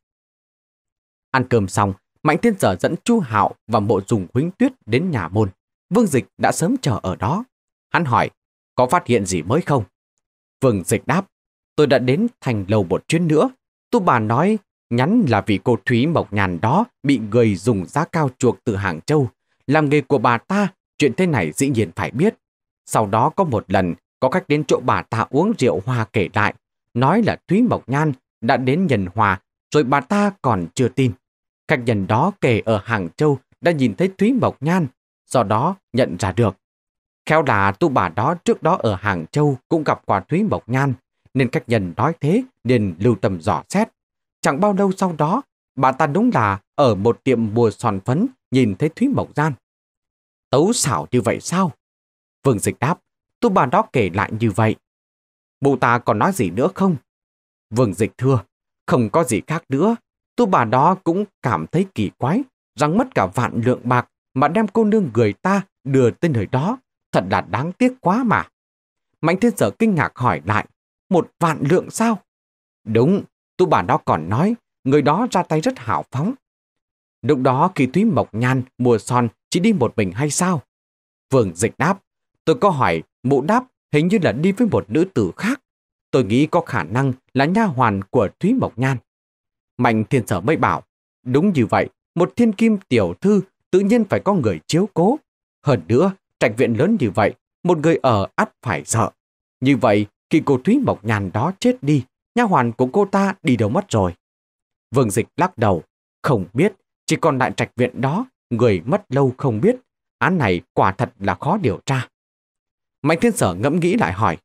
Ăn cơm xong, Mạnh Thiên Sở dẫn Chu Hạo và Mộ Dung Huỳnh Tuyết đến nhà môn. Vương Dịch đã sớm chờ ở đó. Hắn hỏi: Có phát hiện gì mới không? Vương Dịch đáp: Tôi đã đến thành lầu một chuyến nữa. Tu bà nói nhắn là vì cô Thúy Mộc Nhan đó bị người dùng giá cao chuộc từ Hàng Châu. Làm nghề của bà ta, chuyện thế này dĩ nhiên phải biết. Sau đó có một lần, có khách đến chỗ bà ta uống rượu hoa kể lại, nói là Thúy Mộc Nhan đã đến Nhân Hòa, rồi bà ta còn chưa tin. Khách nhân đó kể ở Hàng Châu đã nhìn thấy Thúy Mộc Nhan, do đó nhận ra được. Khéo là tu bà đó trước đó ở Hàng Châu cũng gặp qua Thúy Mộc Nhan, nên khách nhân nói thế nên lưu tâm dò xét. Chẳng bao lâu sau đó, bà ta đúng là ở một tiệm mua son phấn nhìn thấy Thúy Mộc Nhan. Tấu xảo như vậy sao? Vương Dịch đáp: Tu bà đó kể lại như vậy. Bộ ta còn nói gì nữa không? Vương Dịch thưa: Không có gì khác nữa. Tu bà đó cũng cảm thấy kỳ quái, rằng mất cả vạn lượng bạc mà đem cô nương người ta đưa tới nơi đó, thật là đáng tiếc quá mà. Mạnh Thiên Sở kinh ngạc hỏi lại: Một vạn lượng sao? Đúng, tu bà đó còn nói người đó ra tay rất hào phóng. Lúc đó khi Thúy Mộc Nhan mùa son chỉ đi một mình hay sao? Vương Dịch đáp, tôi có hỏi, mụ đáp hình như là đi với một nữ tử khác. Tôi nghĩ có khả năng là nha hoàn của Thúy Mộc Nhan. Mạnh Thiên Sở mới bảo, đúng như vậy, một thiên kim tiểu thư tự nhiên phải có người chiếu cố. Hơn nữa, trạch viện lớn như vậy, một người ở ắt phải sợ. Như vậy, khi cô Thúy Mộc Nhan đó chết đi, nha hoàn của cô ta đi đâu mất rồi? Vương Dịch lắc đầu, không biết, chỉ còn lại trạch viện đó, người mất lâu không biết. Án này quả thật là khó điều tra. Mạnh Thiên Sở ngẫm nghĩ lại hỏi,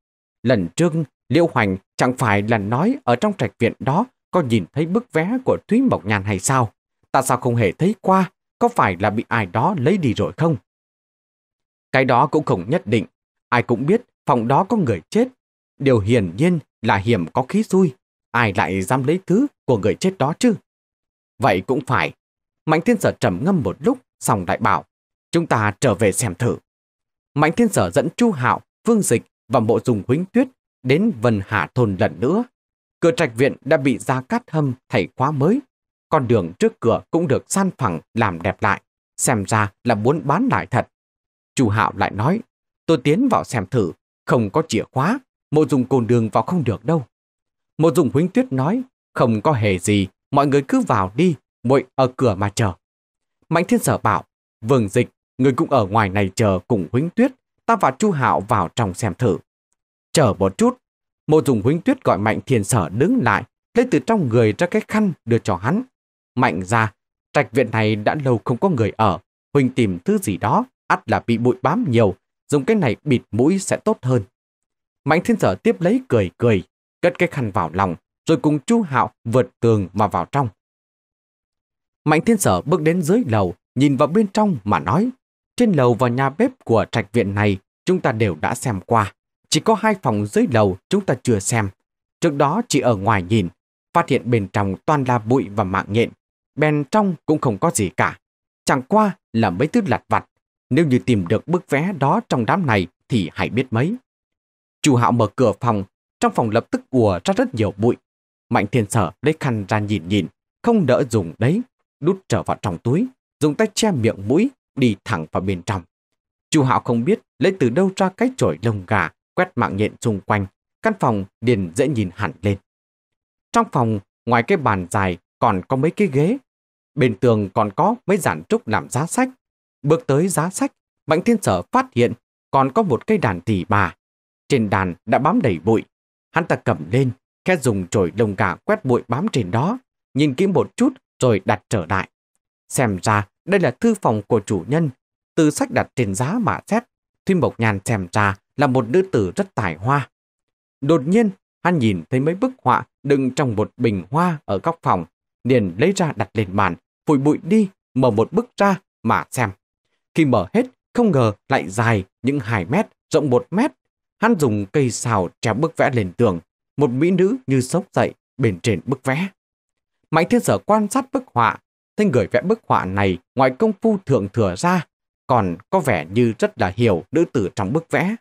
lần trước Liễu Hoành chẳng phải là nói ở trong trạch viện đó có nhìn thấy bức vé của Thúy Mộc Nhan hay sao? Ta sao không hề thấy qua, có phải là bị ai đó lấy đi rồi không? Cái đó cũng không nhất định, ai cũng biết phòng đó có người chết. Điều hiển nhiên là hiểm có khí xui, ai lại dám lấy thứ của người chết đó chứ? Vậy cũng phải. Mạnh Thiên Sở trầm ngâm một lúc, xong lại bảo, chúng ta trở về xem thử. Mạnh Thiên Sở dẫn Chu Hạo, Vương Dịch và Mộ Dung Huỳnh Tuyết đến Vân Hà Thôn lần nữa. Cửa trạch viện đã bị gia cát hâm thay khóa mới. Con đường trước cửa cũng được san phẳng làm đẹp lại. Xem ra là muốn bán lại thật. Chu Hạo lại nói, tôi tiến vào xem thử, không có chìa khóa, Mộ Dung cồn đường vào không được đâu. Mộ Dung Huỳnh Tuyết nói, không có hề gì, mọi người cứ vào đi, muội ở cửa mà chờ. Mạnh Thiên Sở bảo, Vương Dịch, người cũng ở ngoài này chờ cùng Huỳnh Tuyết, ta và Chu Hạo vào trong xem thử. Chờ một chút, Mộ Dung Huỳnh Tuyết gọi Mạnh Thiên Sở đứng lại, lấy từ trong người ra cái khăn đưa cho hắn. Mạnh ra, trạch viện này đã lâu không có người ở, Huỳnh tìm thứ gì đó, ắt là bị bụi bám nhiều, dùng cái này bịt mũi sẽ tốt hơn. Mạnh Thiên Sở tiếp lấy cười, cất cái khăn vào lòng, rồi cùng Chu Hạo vượt tường mà vào trong. Mạnh Thiên Sở bước đến dưới lầu, nhìn vào bên trong mà nói, trên lầu và nhà bếp của trạch viện này chúng ta đều đã xem qua, chỉ có hai phòng dưới lầu chúng ta chưa xem. Trước đó chỉ ở ngoài nhìn, phát hiện bên trong toàn là bụi và mạng nhện, bên trong cũng không có gì cả, chẳng qua là mấy thứ lặt vặt. Nếu như tìm được bức vé đó trong đám này thì hãy biết mấy. Chu Hạo mở cửa phòng, trong phòng lập tức ùa ra rất nhiều bụi. Mạnh Thiên Sở lấy khăn ra nhìn, không đỡ dùng đấy, đút trở vào trong túi, dùng tay che miệng mũi, đi thẳng vào bên trong. Chu Hạo không biết lấy từ đâu ra cái chổi lông gà, quét mạng nhện xung quanh, căn phòng liền dễ nhìn hẳn lên. Trong phòng, ngoài cái bàn dài còn có mấy cái ghế, bên tường còn có mấy giản trúc làm giá sách. Bước tới giá sách, Mạnh Thiên Sở phát hiện còn có một cây đàn tỳ bà. Trên đàn đã bám đầy bụi, hắn ta cầm lên, khẽ dùng chổi lông gà quét bụi bám trên đó, nhìn kỹ một chút rồi đặt trở lại. Xem ra đây là thư phòng của chủ nhân, từ sách đặt trên giá mà xét, Thúy Mộc Nhan xem ra là một nữ tử rất tài hoa. Đột nhiên, hắn nhìn thấy mấy bức họa đựng trong một bình hoa ở góc phòng, liền lấy ra đặt lên bàn, phủi bụi đi, mở một bức ra mà xem. Khi mở hết, không ngờ lại dài những 2 mét, rộng 1 mét. Hắn dùng cây xào treo bức vẽ lên tường, một mỹ nữ như sốc dậy bên trên bức vẽ. Mạnh Thiên Sở quan sát bức họa, thấy người vẽ bức họa này ngoài công phu thượng thừa ra, còn có vẻ như rất là hiểu nữ tử trong bức vẽ.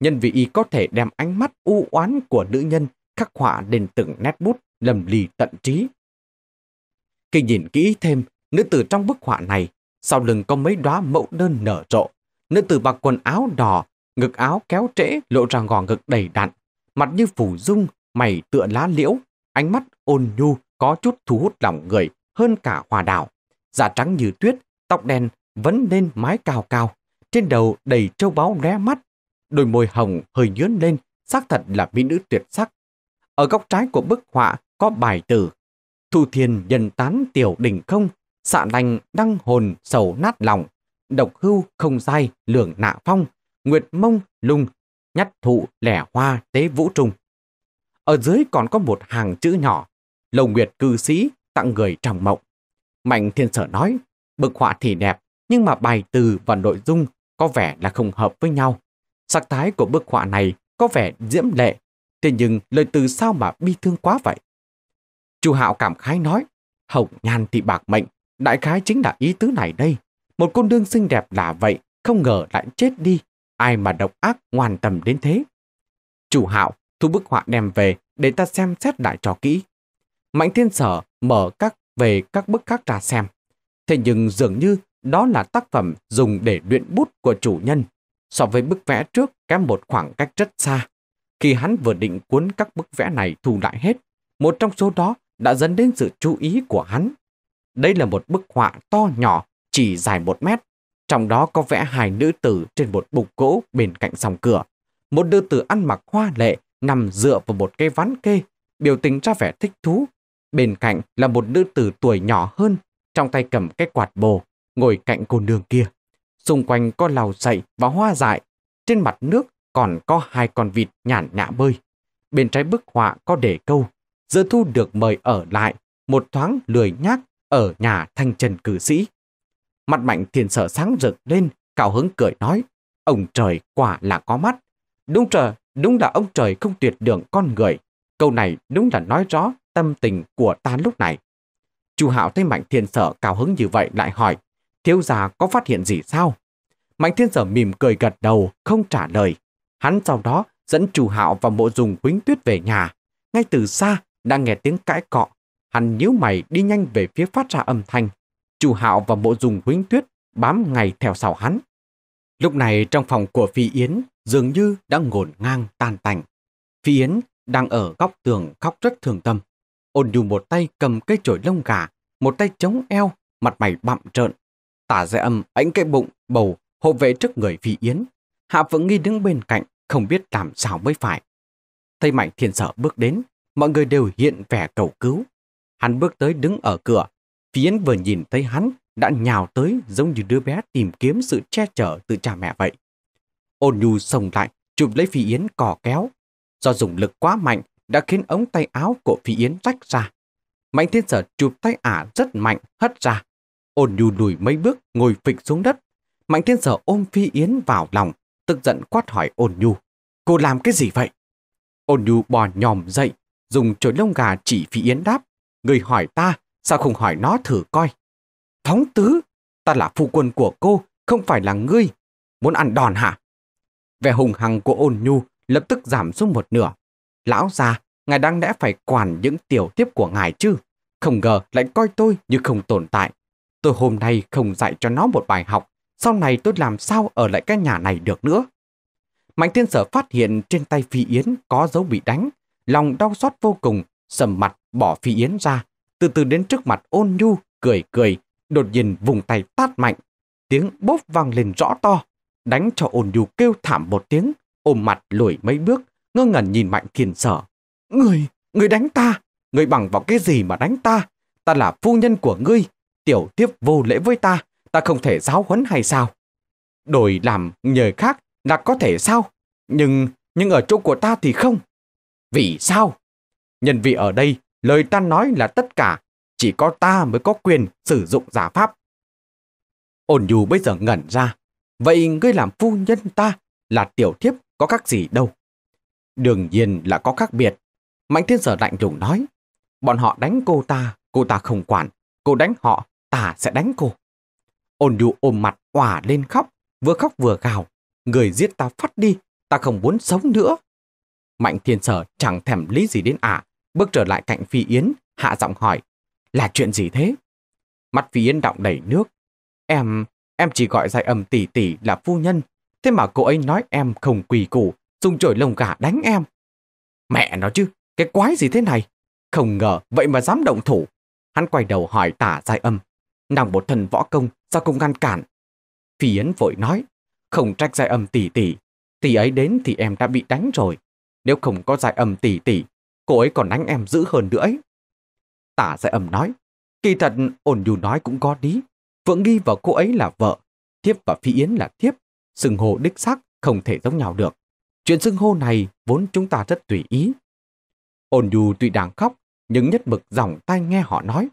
Nhân vì y có thể đem ánh mắt u oán của nữ nhân khắc họa lên từng nét bút lầm lì tận trí. Khi nhìn kỹ thêm, nữ tử trong bức họa này, sau lưng có mấy đóa mẫu đơn nở rộ. Nữ tử mặc quần áo đỏ, ngực áo kéo trễ lộ ra gò ngực đầy đặn, mặt như phủ dung, mày tựa lá liễu, ánh mắt ôn nhu có chút thu hút lòng người hơn cả hoa đào. Da trắng như tuyết, tóc đen vấn lên mái cao cao, trên đầu đầy châu báu lóe mắt, đôi môi hồng hơi nhướn lên, xác thật là mỹ nữ tuyệt sắc. Ở góc trái của bức họa có bài từ: Thu thiên nhân tán tiểu đỉnh không, xạ lành đăng hồn sầu nát lòng, độc hưu không dai lường nạ phong, nguyệt mông lung nhắt thụ lẻ hoa tế vũ trùng. Ở dưới còn có một hàng chữ nhỏ: Lầu Nguyệt Cư Sĩ tặng người trong mộng. Mạnh Thiên Sở nói, bức họa thì đẹp, nhưng mà bài từ và nội dung có vẻ là không hợp với nhau. Sắc thái của bức họa này có vẻ diễm lệ, thế nhưng lời từ sao mà bi thương quá vậy? Chu Hạo cảm khái nói, hồng nhan thì bạc mệnh, đại khái chính là ý tứ này đây. Một cô nương xinh đẹp là vậy, không ngờ lại chết đi, ai mà độc ác ngoan tầm đến thế. Chu Hạo thu bức họa đem về để ta xem xét lại cho kỹ. Mạnh Thiên Sở mở các bức khác ra xem. Thế nhưng dường như đó là tác phẩm dùng để luyện bút của chủ nhân, So với bức vẽ trước kém một khoảng cách rất xa. Khi hắn vừa định cuốn các bức vẽ này thu lại hết, một trong số đó đã dẫn đến sự chú ý của hắn. Đây là một bức họa to nhỏ, chỉ dài 1 mét. Trong đó có vẽ hai nữ tử trên một bục gỗ bên cạnh sòng cửa. Một nữ tử ăn mặc hoa lệ, nằm dựa vào một cây ván kê, biểu tình ra vẻ thích thú. Bên cạnh là một nữ tử tuổi nhỏ hơn, trong tay cầm cái quạt bồ, ngồi cạnh cô nương kia. Xung quanh có lau sậy và hoa dại. Trên mặt nước còn có 2 con vịt nhàn nhã bơi. Bên trái bức họa có đề câu: Giữa thu được mời ở lại, một thoáng lười nhác ở nhà Thanh Trần cử sĩ. Mặt Mạnh Thiên Sở sáng rực lên, cao hứng cười nói: Ông trời quả là có mắt. Đúng là ông trời không tuyệt đường con người. Câu này đúng là nói rõ tâm tình của ta lúc này. Chu Hạo thấy Mạnh Thiên Sở cao hứng như vậy lại hỏi: Thiếu gia có phát hiện gì sao? Mạnh Thiên Sở mỉm cười gật đầu, không trả lời. Hắn sau đó dẫn Chu Hạo và Mộ Dung Huỳnh Tuyết về nhà. Ngay từ xa đã nghe tiếng cãi cọ, hắn nhíu mày đi nhanh về phía phát ra âm thanh. Chu Hạo và Mộ Dung Huỳnh Tuyết bám ngay theo sau hắn. Lúc này trong phòng của Phi Yến dường như đã ngổn ngang tan tành. Phi Yến đang ở góc tường khóc rất thương tâm. Ôn Như một tay cầm cây chổi lông gà, một tay chống eo, mặt mày bặm trợn. Tả Giai Âm ánh cái bụng bầu hộ vệ trước người Phi Yến. Hạ Phượng Nghi đứng bên cạnh không biết làm sao mới phải. Thấy Mạnh Thiên Sở bước đến, mọi người đều hiện vẻ cầu cứu. Hắn bước tới đứng ở cửa. Phi Yến vừa nhìn thấy hắn đã nhào tới giống như đứa bé tìm kiếm sự che chở từ cha mẹ vậy. Ôn Nhu xông lại chụp lấy Phi Yến cò kéo. Do dùng lực quá mạnh đã khiến ống tay áo của Phi Yến rách ra. Mạnh Thiên Sở chụp tay ả rất mạnh hất ra. Ôn Nhu lùi mấy bước ngồi phịch xuống đất. Mạnh Thiên Sở ôm Phi Yến vào lòng, tức giận quát hỏi Ôn Nhu: Cô làm cái gì vậy? Ôn Nhu bò nhòm dậy, dùng chổi lông gà chỉ Phi Yến đáp: Người hỏi ta, sao không hỏi nó thử coi? Thống tứ, ta là phu quân của cô, không phải là ngươi. Muốn ăn đòn hả? Vẻ hùng hằng của Ôn Nhu lập tức giảm xuống 1/2. Lão già, ngài đáng lẽ phải quản những tiểu tiếp của ngài chứ. Không ngờ lại coi tôi như không tồn tại. Tôi hôm nay không dạy cho nó một bài học, sau này tôi làm sao ở lại cái nhà này được nữa. Mạnh Thiên Sở phát hiện trên tay Phi Yến có dấu bị đánh, lòng đau xót vô cùng, sầm mặt bỏ Phi Yến ra, từ từ đến trước mặt Ôn Nhu, cười, đột nhiên vùng tay tát mạnh. Tiếng bốp vang lên rõ to, đánh cho Ôn Nhu kêu thảm một tiếng, ôm mặt lùi mấy bước, ngơ ngẩn nhìn Mạnh Thiên Sở. Người đánh ta, người bằng vào cái gì mà đánh ta? Ta là phu nhân của ngươi, tiểu tiếp vô lễ với ta, ta không thể giáo huấn hay sao? Đổi làm người khác là có thể sao? Nhưng ở chỗ của ta thì không. Vì sao? Nhân vì ở đây, lời ta nói là tất cả, chỉ có ta mới có quyền sử dụng giả pháp. Ôn Nhu bây giờ ngẩn ra, vậy ngươi làm phu nhân ta là tiểu thiếp có khác gì đâu? Đương nhiên là có khác biệt. Mạnh Thiên Sở lạnh lùng nói, bọn họ đánh cô ta không quản, cô đánh họ, ta sẽ đánh cô. Ôn Nhu ôm mặt òa lên khóc vừa gào, người giết ta phát đi, ta không muốn sống nữa. Mạnh Thiên Sở chẳng thèm lý gì đến ả, bước trở lại cạnh Phi Yến, hạ giọng hỏi, là chuyện gì thế? Mắt Phi Yến đọng đầy nước. Em chỉ gọi Giai Âm tỷ tỷ là phu nhân, thế mà cô ấy nói em không quỳ củ, dùng chổi lông gà đánh em. Mẹ nó chứ, cái quái gì thế này? Không ngờ vậy mà dám động thủ. Hắn quay đầu hỏi Tả Giai Âm, nàng một thần võ công sao không ngăn cản? Phi Yến vội nói, không trách Giai Âm tỷ ấy đến thì em đã bị đánh rồi. Nếu không có Giai Âm tỷ, cô ấy còn đánh em dữ hơn nữa ấy. Tả Giai Âm nói, kỳ thật Ôn Nhu nói cũng có lý. Phượng Nghi và cô ấy là vợ, thiếp và Phi Yến là thiếp, xưng hô đích xác không thể giống nhau được. Chuyện xưng hô này vốn chúng ta rất tùy ý. Ôn Nhu tuy đang khóc nhưng nhất mực dòng tai nghe họ nói.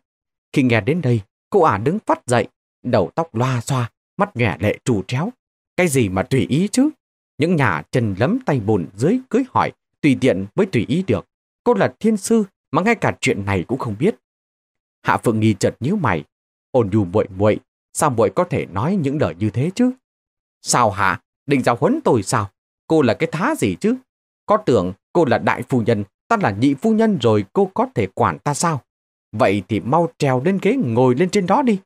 Khi nghe đến đây, cô ả đứng phắt dậy, đầu tóc loa xoa, mắt nhòe lệ trù tréo. Cái gì mà tùy ý chứ? Những nhà chân lấm tay bùn dưới cưới hỏi tùy tiện mới tùy ý được. Cô là thiên sư mà ngay cả chuyện này cũng không biết. Hạ Phượng Nghi chợt nhíu mày. Ôn Nhu muội, sao muội có thể nói những lời như thế chứ? Sao hả? Định giáo huấn tôi sao? Cô là cái thá gì chứ? Có tưởng cô là đại phu nhân, ta là nhị phu nhân rồi cô có thể quản ta sao? Vậy thì mau trèo lên ghế ngồi lên trên đó đi.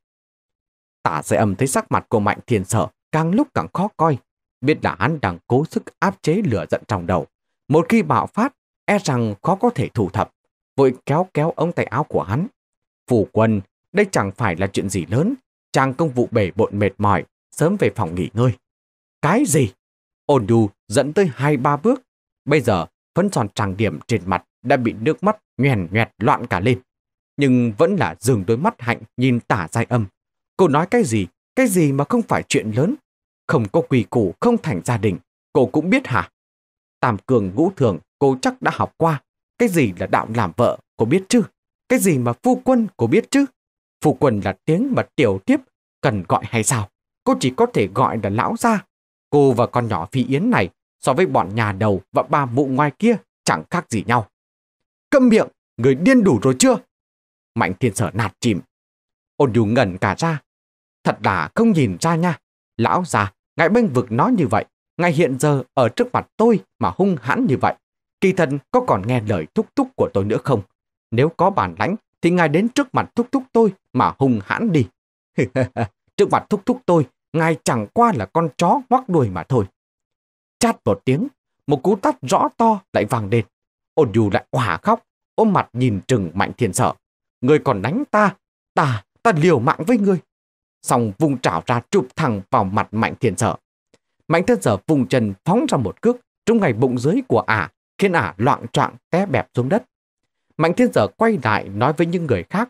Tả Giai Âm thấy sắc mặt của Mạnh Thiên Sở càng lúc càng khó coi, Biết là hắn đang cố sức áp chế lửa giận trong đầu. Một khi bạo phát, e rằng khó có thể thu thập. Vội kéo ống tay áo của hắn. Phủ quân, đây chẳng phải là chuyện gì lớn. Chàng công vụ bể bộn mệt mỏi, sớm về phòng nghỉ ngơi. Cái gì? Ôn Nhu dẫn tới 2-3 bước. Bây giờ, phấn son trang điểm trên mặt đã bị nước mắt nhoèn nhoẹt loạn cả lên. Nhưng vẫn là dừng đôi mắt hạnh nhìn Tả Giai Âm. Cô nói cái gì? Cái gì mà không phải chuyện lớn? Không có quy củ, không thành gia đình. Cô cũng biết hả? Tam cường ngũ thường cô chắc đã học qua. Cái gì là đạo làm vợ, cô biết chứ? Cái gì mà phu quân, cô biết chứ? Phu quân là tiếng mà tiểu tiếp cần gọi hay sao? Cô chỉ có thể gọi là lão gia. Cô và con nhỏ Phi Yến này so với bọn nhà đầu và bà mụ ngoài kia chẳng khác gì nhau. Câm miệng, người điên đủ rồi chưa? Mạnh Thiên Sở nạt chìm. Ôn Nhu ngẩn cả ra. Thật là không nhìn ra nha. Lão già, ngài bênh vực nó như vậy. Ngài hiện giờ ở trước mặt tôi mà hung hãn như vậy. Kỳ thần có còn nghe lời thúc thúc của tôi nữa không? Nếu có bản lãnh thì ngài đến trước mặt thúc thúc tôi mà hung hãn đi. Trước mặt thúc thúc tôi, ngài chẳng qua là con chó ngoắc đuôi mà thôi. Chát một tiếng, một cú tát rõ to lại vang lên. Ôn Nhu lại òa khóc, ôm mặt nhìn trừng Mạnh Thiên Sở. Người còn đánh ta, ta liều mạng với ngươi. Xong vung trảo ra chụp thẳng vào mặt Mạnh Thiên Sở. Mạnh Thiên Sở vùng chân phóng ra một cước trúng ngay bụng dưới của ả, khiến ả loạng choạng té bẹp xuống đất. Mạnh Thiên Sở quay lại nói với những người khác: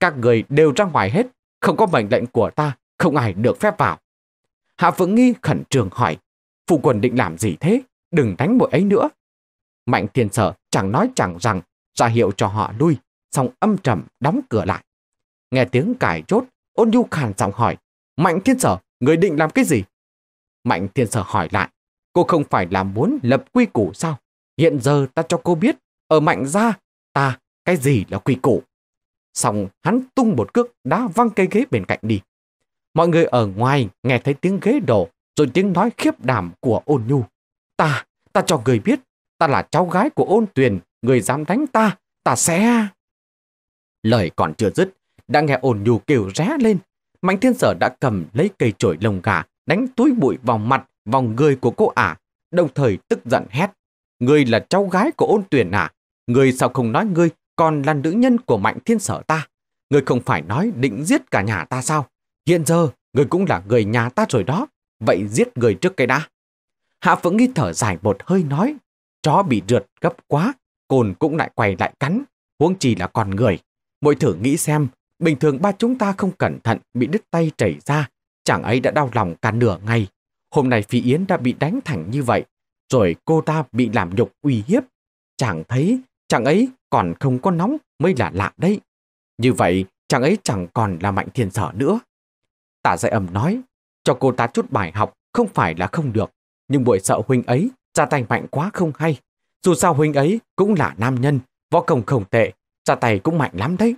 các người đều ra ngoài hết, không có mệnh lệnh của ta, không ai được phép vào. Hạ Phượng Nghi khẩn trương hỏi: phụ quân định làm gì thế? Đừng đánh mỗi ấy nữa. Mạnh Thiên Sở chẳng nói chẳng rằng ra hiệu cho họ lui, xong âm trầm đóng cửa lại. Nghe tiếng cài chốt, Ôn Nhu khàn giọng hỏi: Mạnh Thiên Sở, người định làm cái gì? Mạnh Thiên Sở hỏi lại: cô không phải là muốn lập quy củ sao? Hiện giờ ta cho cô biết, ở Mạnh gia ta cái gì là quy củ. Xong hắn tung một cước đá văng cây ghế bên cạnh đi. Mọi người ở ngoài nghe thấy tiếng ghế đổ, rồi tiếng nói khiếp đảm của Ôn Nhu: Ta cho người biết, ta là cháu gái của Ôn Tuyền, người dám đánh ta, ta sẽ... Lời còn chưa dứt, đã nghe Ôn Nhu kêu ré lên. Mạnh Thiên Sở đã cầm lấy cây chổi lông gà đánh túi bụi vào mặt, vào người của cô ả, đồng thời tức giận hét: Ngươi là cháu gái của Ôn Tuyền à? Ngươi sao không nói ngươi còn là nữ nhân của Mạnh Thiên Sở ta? Ngươi không phải nói định giết cả nhà ta sao? Hiện giờ, ngươi cũng là người nhà ta rồi đó. Vậy giết người trước cái đã. Hạ Phượng Nghi thở dài một hơi nói: chó bị rượt gấp quá, cồn cũng lại quay lại cắn, huống chi là con người. Mỗi thử nghĩ xem, bình thường ba chúng ta không cẩn thận bị đứt tay chảy ra, chàng ấy đã đau lòng cả nửa ngày. Hôm nay Phi Yến đã bị đánh thẳng như vậy, rồi cô ta bị làm nhục uy hiếp. Chàng thấy chàng ấy còn không có nóng mới là lạ đấy. Như vậy chàng ấy chẳng còn là Mạnh Thiên Sở nữa. Tả Giai Âm nói: cho cô ta chút bài học không phải là không được, nhưng buổi sợ huynh ấy ra tay mạnh quá không hay. Dù sao huynh ấy cũng là nam nhân, võ công không tệ, ra tay cũng mạnh lắm đấy.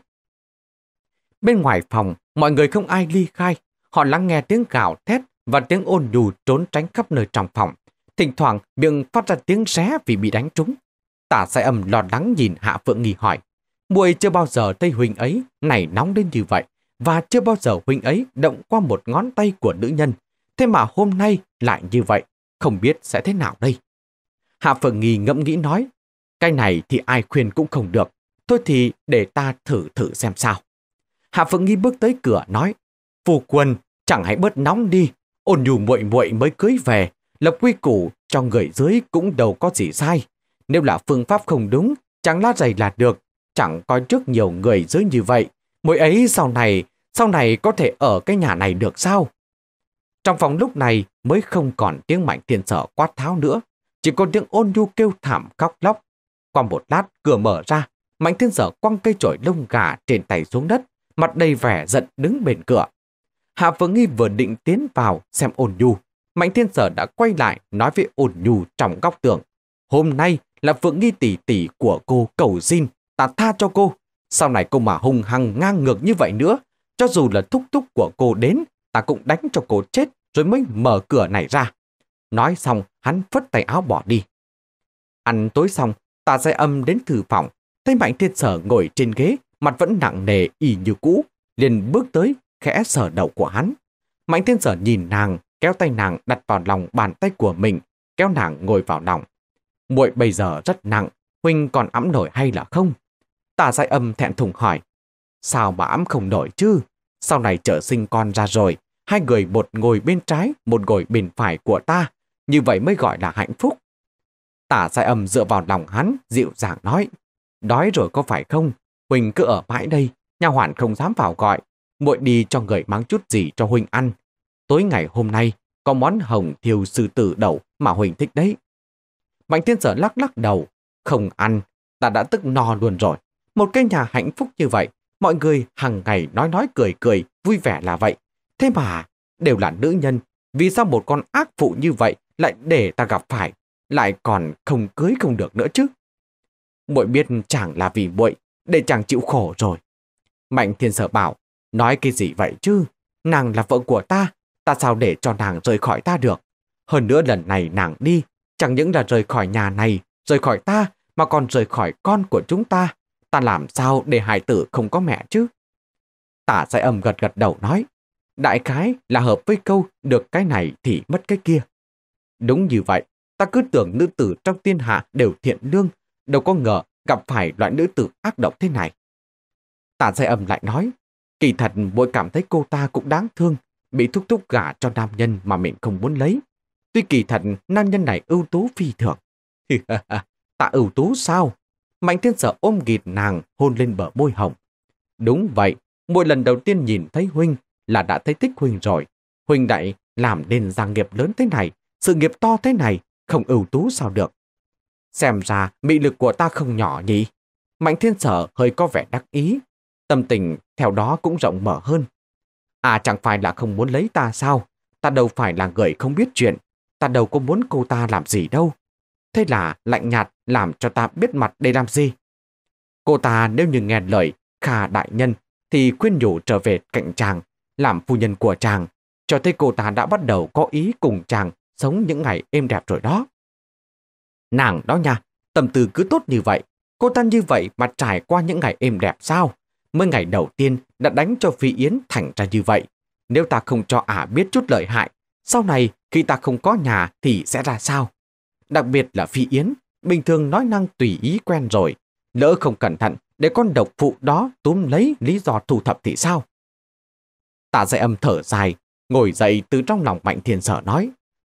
Bên ngoài phòng, mọi người không ai ly khai. Họ lắng nghe tiếng gào thét và tiếng Ôn Nhu trốn tránh khắp nơi trong phòng. Thỉnh thoảng miệng phát ra tiếng xé vì bị đánh trúng. Tả Giai Âm lo lắng nhìn Hạ Phượng Nghi hỏi: muội chưa bao giờ thấy huynh ấy nảy nóng đến như vậy, và chưa bao giờ huynh ấy động qua một ngón tay của nữ nhân. Thế mà hôm nay lại như vậy, không biết sẽ thế nào đây. Hạ Phượng Nghi ngẫm nghĩ nói: cái này thì ai khuyên cũng không được, thôi thì để ta thử xem sao. Hạ Phượng Nghi bước tới cửa nói: phu quân, chẳng hãy bớt nóng đi. Ôn Nhu muội muội mới cưới về, lập quy củ cho người dưới cũng đâu có gì sai. Nếu là phương pháp không đúng, chẳng lá dày là được, chẳng coi trước nhiều người dưới như vậy. Mỗi ấy sau này có thể ở cái nhà này được sao? Trong phòng lúc này mới không còn tiếng Mạnh Thiên Sở quát tháo nữa, chỉ có tiếng Ôn Nhu kêu thảm khóc lóc. Qua một lát, cửa mở ra, Mạnh Thiên Sở quăng cây chổi lông gà trên tay xuống đất, mặt đầy vẻ giận đứng bên cửa. Hạ Phượng Nghi vừa định tiến vào xem Ôn Nhu, Mạnh Thiên Sở đã quay lại nói với Ôn Nhu trong góc tường: hôm nay là Phượng Nghi tỷ tỷ của cô cầu xin, ta tha cho cô. Sau này cô mà hung hăng ngang ngược như vậy nữa, cho dù là thúc thúc của cô đến, ta cũng đánh cho cô chết rồi mới mở cửa này ra. Nói xong, hắn phất tay áo bỏ đi. Ăn tối xong, Tả Giai Âm đến thư phòng, thấy Mạnh Thiên Sở ngồi trên ghế, mặt vẫn nặng nề y như cũ, liền bước tới khẽ sờ đầu của hắn. Mạnh Thiên Sở nhìn nàng, kéo tay nàng đặt vào lòng bàn tay của mình, kéo nàng ngồi vào lòng. Muội bây giờ rất nặng, huynh còn ẵm nổi hay là không? Tả Giai Âm thẹn thùng hỏi. Sao mà ẵm không nổi chứ? Sau này trở sinh con ra rồi, hai người một ngồi bên trái, một ngồi bên phải của ta, như vậy mới gọi là hạnh phúc. Tả Giai Âm dựa vào lòng hắn, dịu dàng nói. Đói rồi có phải không? Huynh cứ ở mãi đây, nha hoàn không dám vào gọi. Muội đi cho người mang chút gì cho huynh ăn. Tối ngày hôm nay, có món hồng thiêu sư tử đậu mà huynh thích đấy. Mạnh Thiên Sở lắc đầu. Không ăn, ta đã tức no luôn rồi. Một cái nhà hạnh phúc như vậy, mọi người hàng ngày nói cười, vui vẻ là vậy. Thế mà, đều là nữ nhân. Vì sao một con ác phụ như vậy lại để ta gặp phải, lại còn không cưới không được nữa chứ? Muội biết chẳng là vì muội, để chàng chịu khổ rồi. Mạnh Thiên Sở bảo, nói cái gì vậy chứ? Nàng là vợ của ta, ta sao để cho nàng rời khỏi ta được? Hơn nữa lần này nàng đi, chẳng những là rời khỏi nhà này, rời khỏi ta, mà còn rời khỏi con của chúng ta. Ta làm sao để hài tử không có mẹ chứ? Tả Giai Âm gật đầu nói, đại khái là hợp với câu được cái này thì mất cái kia. Đúng như vậy, ta cứ tưởng nữ tử trong thiên hạ đều thiện lương, đâu có ngờ gặp phải loại nữ tử ác độc thế này. Tả Giai Âm lại nói, kỳ thật muội cảm thấy cô ta cũng đáng thương, bị thúc thúc gả cho nam nhân mà mình không muốn lấy. Tuy kỳ thật nam nhân này ưu tú phi thường. Ta ưu tú sao? Mạnh Thiên Sở ôm ghịt nàng, hôn lên bờ môi hồng. Đúng vậy, mỗi lần đầu tiên nhìn thấy huynh là đã thấy thích huynh rồi. Huynh đại làm nên gia nghiệp lớn thế này, sự nghiệp to thế này, không ưu tú sao được. Xem ra mị lực của ta không nhỏ nhỉ. Mạnh Thiên Sở hơi có vẻ đắc ý, tâm tình theo đó cũng rộng mở hơn. À, chẳng phải là không muốn lấy ta sao? Ta đâu phải là người không biết chuyện, ta đâu có muốn cô ta làm gì đâu. Thế là lạnh nhạt làm cho ta biết mặt đây làm gì. Cô ta nếu như nghe lời Kha đại nhân thì khuyên nhủ trở về cạnh chàng, làm phu nhân của chàng, cho thấy cô ta đã bắt đầu có ý cùng chàng sống những ngày êm đẹp rồi đó. Nàng đó nha, tâm tư cứ tốt như vậy, cô ta như vậy mà trải qua những ngày êm đẹp sao? Mới ngày đầu tiên đã đánh cho Phi Yến thành ra như vậy. Nếu ta không cho ả biết chút lợi hại, sau này khi ta không có nhà thì sẽ ra sao? Đặc biệt là Phi Yến, bình thường nói năng tùy ý quen rồi. Lỡ không cẩn thận để con độc phụ đó túm lấy lý do thu thập thì sao? Tả Giai Âm thở dài, ngồi dậy từ trong lòng Mạnh Thiên Sở nói.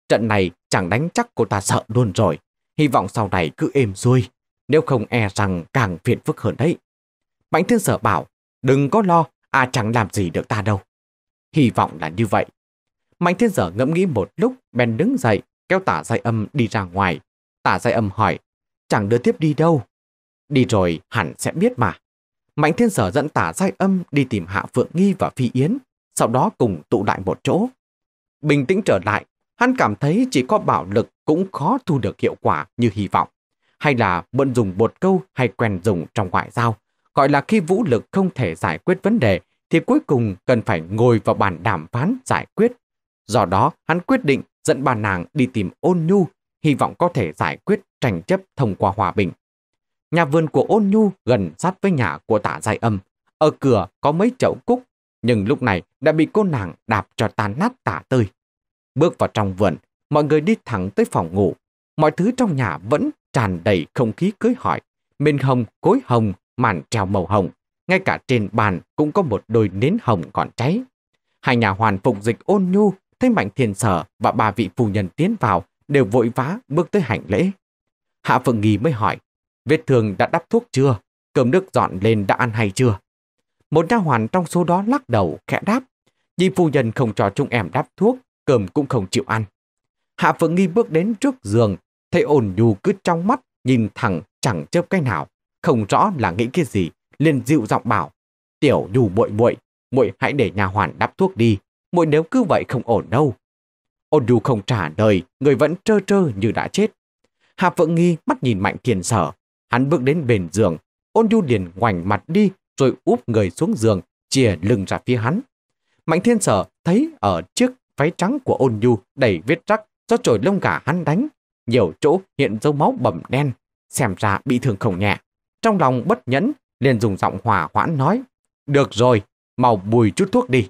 Trận này chẳng đánh chắc cô ta sợ luôn rồi. Hy vọng sau này cứ êm xuôi, nếu không e rằng càng phiền phức hơn đấy. Mạnh Thiên Sở bảo, đừng có lo, chẳng làm gì được ta đâu. Hy vọng là như vậy. Mạnh Thiên Sở ngẫm nghĩ một lúc, bèn đứng dậy, kéo Tả Giai Âm đi ra ngoài. Tả Giai Âm hỏi, chẳng đưa tiếp đi đâu? Đi rồi hẳn sẽ biết mà. Mạnh Thiên Sở dẫn Tả Giai Âm đi tìm Hạ Phượng Nghi và Phi Yến, sau đó cùng tụ lại một chỗ. Bình tĩnh trở lại, hắn cảm thấy chỉ có bạo lực cũng khó thu được hiệu quả như hy vọng. Hay là mượn dùng một câu hay quen dùng trong ngoại giao, gọi là khi vũ lực không thể giải quyết vấn đề thì cuối cùng cần phải ngồi vào bàn đàm phán giải quyết. Do đó, hắn quyết định dẫn bà nàng đi tìm Ôn Nhu, hy vọng có thể giải quyết tranh chấp thông qua hòa bình. Nhà vườn của Ôn Nhu gần sát với nhà của Tả Giai Âm. Ở cửa có mấy chậu cúc, nhưng lúc này đã bị cô nàng đạp cho tan nát tả tơi. Bước vào trong vườn, mọi người đi thẳng tới phòng ngủ. Mọi thứ trong nhà vẫn tràn đầy không khí cưới hỏi. Bên hồng, cối hồng, màn treo màu hồng. Ngay cả trên bàn cũng có một đôi nến hồng còn cháy. Hai nhà hoàn phục dịch Ôn Nhu thấy Mạnh Thiên Sở và ba vị phu nhân tiến vào đều vội vã bước tới hành lễ. Hạ Phượng Nghi mới hỏi, vết thương đã đắp thuốc chưa? Cơm nước dọn lên đã ăn hay chưa? Một nha hoàn trong số đó lắc đầu khẽ đáp, nhị phu nhân không cho chúng em đắp thuốc, cơm cũng không chịu ăn. Hạ Phượng Nghi bước đến trước giường, thấy Ôn Nhu cứ trong mắt nhìn thẳng chẳng chớp cái nào, không rõ là nghĩ cái gì, liền dịu giọng bảo, tiểu Nhu muội muội, muội hãy để nhà hoàn đắp thuốc đi, muội nếu cứ vậy không ổn đâu. Ôn Nhu không trả lời, người vẫn trơ trơ như đã chết. Hạ Phượng Nghi mắt nhìn Mạnh Thiên Sở, hắn bước đến bên giường, Ôn Nhu liền ngoảnh mặt đi rồi úp người xuống giường, chìa lưng ra phía hắn. Mạnh Thiên Sở thấy ở chiếc váy trắng của Ôn Nhu đầy vết rắc do chổi lông gà hắn đánh, nhiều chỗ hiện dấu máu bầm đen, xem ra bị thương không nhẹ. Trong lòng bất nhẫn, liền dùng giọng hòa hoãn nói, được rồi, mau bùi chút thuốc đi.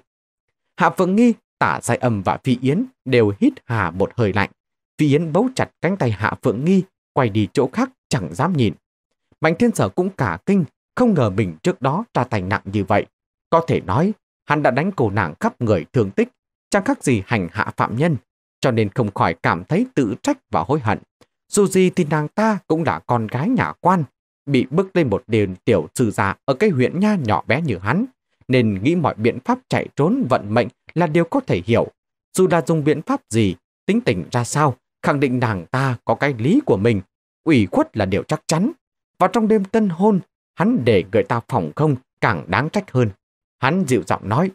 Hạ Phượng Nghi Tả Giai Âm và Phi Yến đều hít hà một hơi lạnh. Phi Yến bấu chặt cánh tay Hạ Phượng Nghi, quay đi chỗ khác chẳng dám nhìn. Mạnh Thiên Sở cũng cả kinh, không ngờ mình trước đó ra tay nặng như vậy. Có thể nói, hắn đã đánh cổ nàng khắp người thương tích, chẳng khác gì hành hạ phạm nhân, cho nên không khỏi cảm thấy tự trách và hối hận. Dù gì thì nàng ta cũng là con gái nhà quan, bị bức lên một đền tiểu sư già ở cái huyện nha nhỏ bé như hắn, nên nghĩ mọi biện pháp chạy trốn vận mệnh là điều có thể hiểu. Dù đã dùng biện pháp gì, tính tình ra sao, khẳng định nàng ta có cái lý của mình, ủy khuất là điều chắc chắn. Và trong đêm tân hôn, hắn để người ta phòng không càng đáng trách hơn. Hắn dịu giọng nói,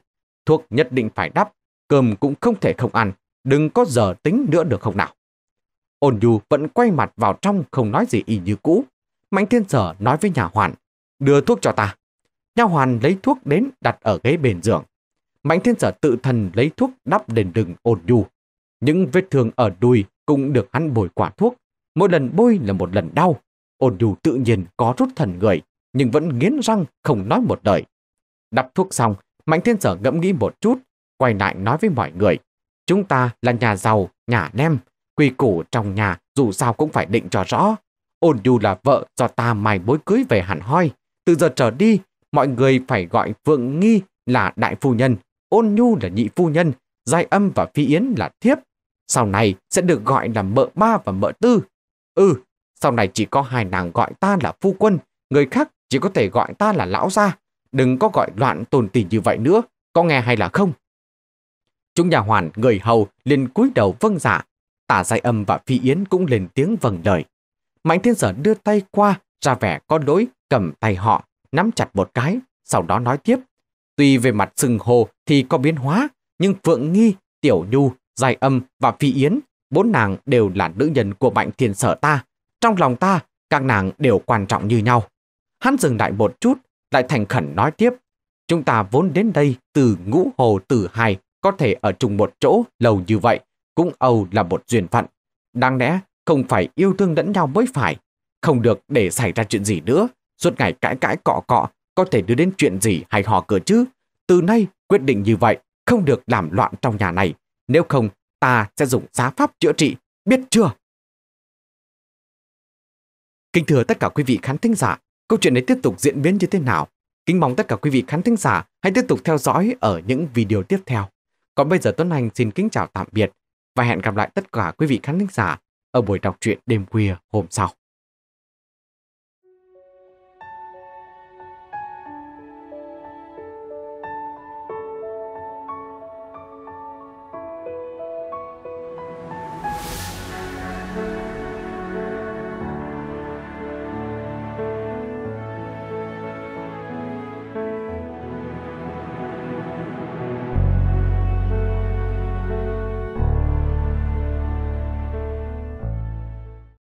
thuốc nhất định phải đắp, cơm cũng không thể không ăn, đừng có giờ tính nữa được không nào. Ôn Nhu vẫn quay mặt vào trong không nói gì y như cũ. Mạnh Thiên Sở nói với nhà hoàn, đưa thuốc cho ta. Nhà hoàn lấy thuốc đến đặt ở ghế bên giường. Mạnh Thiên Sở tự thần lấy thuốc đắp lên lưng Ôn Nhu. Những vết thương ở đùi cũng được hắn bôi quả thuốc. Mỗi lần bôi là một lần đau. Ôn Nhu tự nhiên có rút thần người, nhưng vẫn nghiến răng không nói một lời. Đắp thuốc xong, Mạnh Thiên Sở ngẫm nghĩ một chút, quay lại nói với mọi người, chúng ta là nhà giàu, nhà nem, quy củ trong nhà dù sao cũng phải định cho rõ. Ôn Nhu là vợ do ta mai mối cưới về hẳn hoi, từ giờ trở đi mọi người phải gọi Phượng Nghi là đại phu nhân, Ôn Nhu là nhị phu nhân, Giai Âm và Phi Yến là thiếp, sau này sẽ được gọi là mợ ba và mợ tư. Sau này chỉ có hai nàng gọi ta là phu quân, người khác chỉ có thể gọi ta là lão gia, đừng có gọi loạn tồn tình như vậy nữa, có nghe hay là không? Chúng nhà hoàn người hầu liền cúi đầu vâng dạ. Tả Giai Âm và Phi Yến cũng lên tiếng vâng lời. Mạnh Thiên Sở đưa tay qua, ra vẻ có lỗi cầm tay họ, nắm chặt một cái, sau đó nói tiếp. Tuy về mặt xưng hô thì có biến hóa, nhưng Phượng Nghi, Tiểu Nhu, Giai Âm và Phi Yến, bốn nàng đều là nữ nhân của Mạnh Thiên Sở ta. Trong lòng ta, các nàng đều quan trọng như nhau. Hắn dừng lại một chút, lại thành khẩn nói tiếp. Chúng ta vốn đến đây từ Ngũ Hồ Tử Hải, có thể ở chung một chỗ lâu như vậy, cũng âu là một duyên phận. Đáng lẽ không phải yêu thương lẫn nhau mới phải. Không được để xảy ra chuyện gì nữa, suốt ngày cãi cãi cọ cọ, có thể đưa đến chuyện gì hay hò cửa chứ. Từ nay quyết định như vậy, không được làm loạn trong nhà này, nếu không ta sẽ dùng giá pháp chữa trị, biết chưa? Kính thưa tất cả quý vị khán thính giả, câu chuyện này tiếp tục diễn biến như thế nào? Kính mong tất cả quý vị khán thính giả hãy tiếp tục theo dõi ở những video tiếp theo. Còn bây giờ Tuấn Anh xin kính chào tạm biệt và hẹn gặp lại tất cả quý vị khán thính giả ở buổi đọc truyện đêm khuya hôm sau.